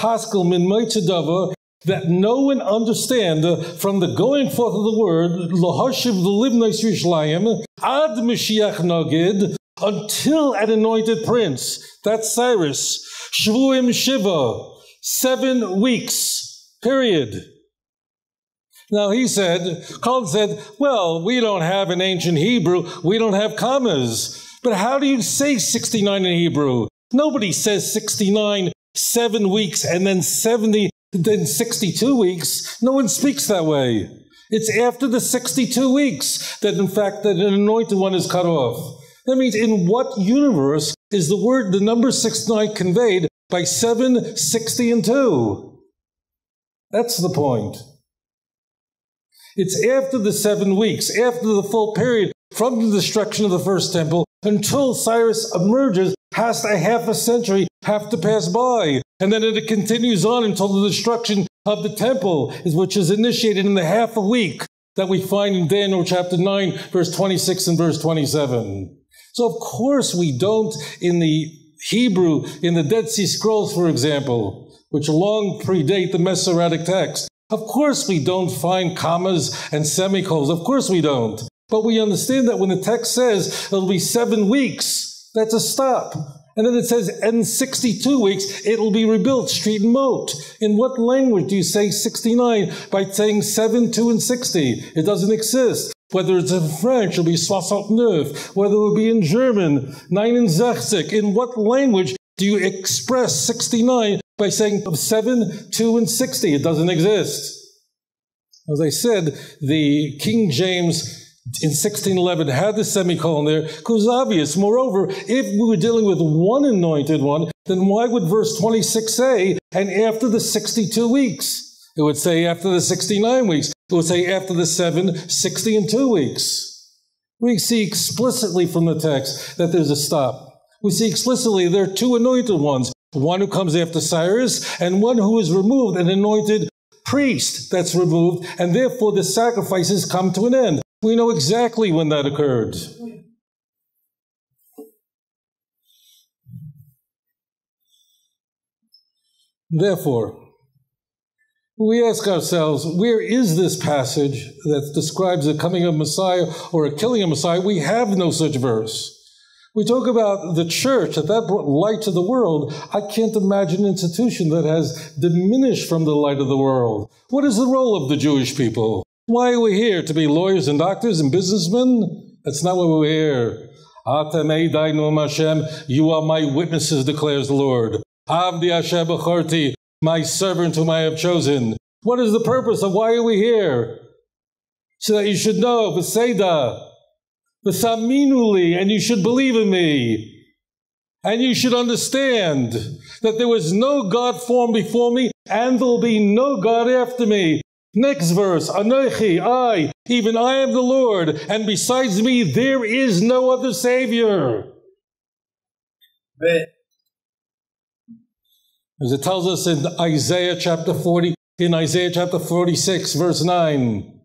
no one understand from the going forth of the word, Lahashiv the Livnais Yishlayim, Ad Mashiach Nagid, until an anointed prince, that's Cyrus, Shvuim Shiva, 7 weeks, period. Now he said, Carlton said, well, we don't have an ancient Hebrew, we don't have commas. But how do you say 69 in Hebrew? Nobody says 69, 7 weeks, and then 70. Then 62 weeks, no one speaks that way. It's after the 62 weeks that, in fact, that an anointed one is cut off. That means in what universe is the word, the number 69 conveyed by 7, 60, and 2? That's the point. It's after the 7 weeks, after the full period from the destruction of the first temple until Cyrus emerges, has to half a century have to pass by. And then it continues on until the destruction of the temple, which is initiated in the half a week that we find in Daniel chapter 9, verse 26 and verse 27. So, of course, we don't in the Hebrew, in the Dead Sea Scrolls, for example, which long predate the Masoretic text. Of course, we don't find commas and semicolons. Of course, we don't. But we understand that when the text says it'll be 7 weeks, that's a stop. And then it says, in 62 weeks, it'll be rebuilt, street and moat. In what language do you say 69 by saying 7, 2, and 60? It doesn't exist. Whether it's in French, it'll be 69. Whether it'll be in German, 69. In what language do you express 69 by saying 7, 2, and 60? It doesn't exist. As I said, the King James in 1611 had the semicolon there, because obvious. Moreover, if we were dealing with one anointed one, then why would verse 26 say, and after the 62 weeks? It would say after the 69 weeks. It would say after the 7, 60, and 2 weeks. We see explicitly from the text that there's a stop. We see explicitly there are two anointed ones, one who comes after Cyrus and one who is removed, an anointed priest that's removed, and therefore the sacrifices come to an end. We know exactly when that occurred. Therefore, we ask ourselves, where is this passage that describes the coming of Messiah or a killing of Messiah? We have no such verse. We talk about the church, that brought light to the world. I can't imagine an institution that has diminished from the light of the world. What is the role of the Jewish people? Why are we here? To be lawyers and doctors and businessmen? That's not why we're here. Atamei dainu Hashem, you are my witnesses, declares the Lord. Avdi Hashem b'chorti, my servant whom I have chosen. What is the purpose of why are we here? So that you should know, V'seida, V'saminuli, and you should believe in me. And you should understand that there was no God formed before me, and there will be no God after me. Next verse, Anochi, I, even I am the Lord, and besides me there is no other Savior. As it tells us in Isaiah chapter 40, in Isaiah chapter 46, verse 9,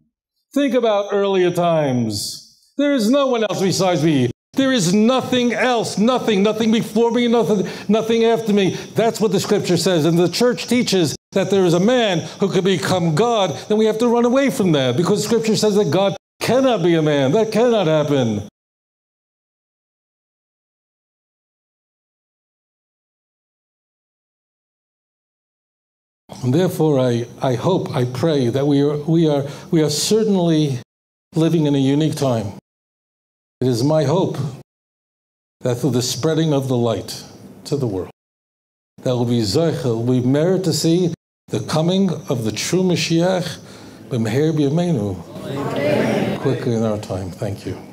think about earlier times. There is no one else besides me. There is nothing else, nothing before me, nothing after me. That's what the scripture says, and the church teaches that there is a man who could become God, then we have to run away from that, because Scripture says that God cannot be a man. That cannot happen. And therefore, I hope, I pray that we are certainly living in a unique time. It is my hope that through the spreading of the light to the world, that will be Zeichel, we merit to see the coming of the true Mashiach, B'mher B'yameinu, quickly in our time. Thank you.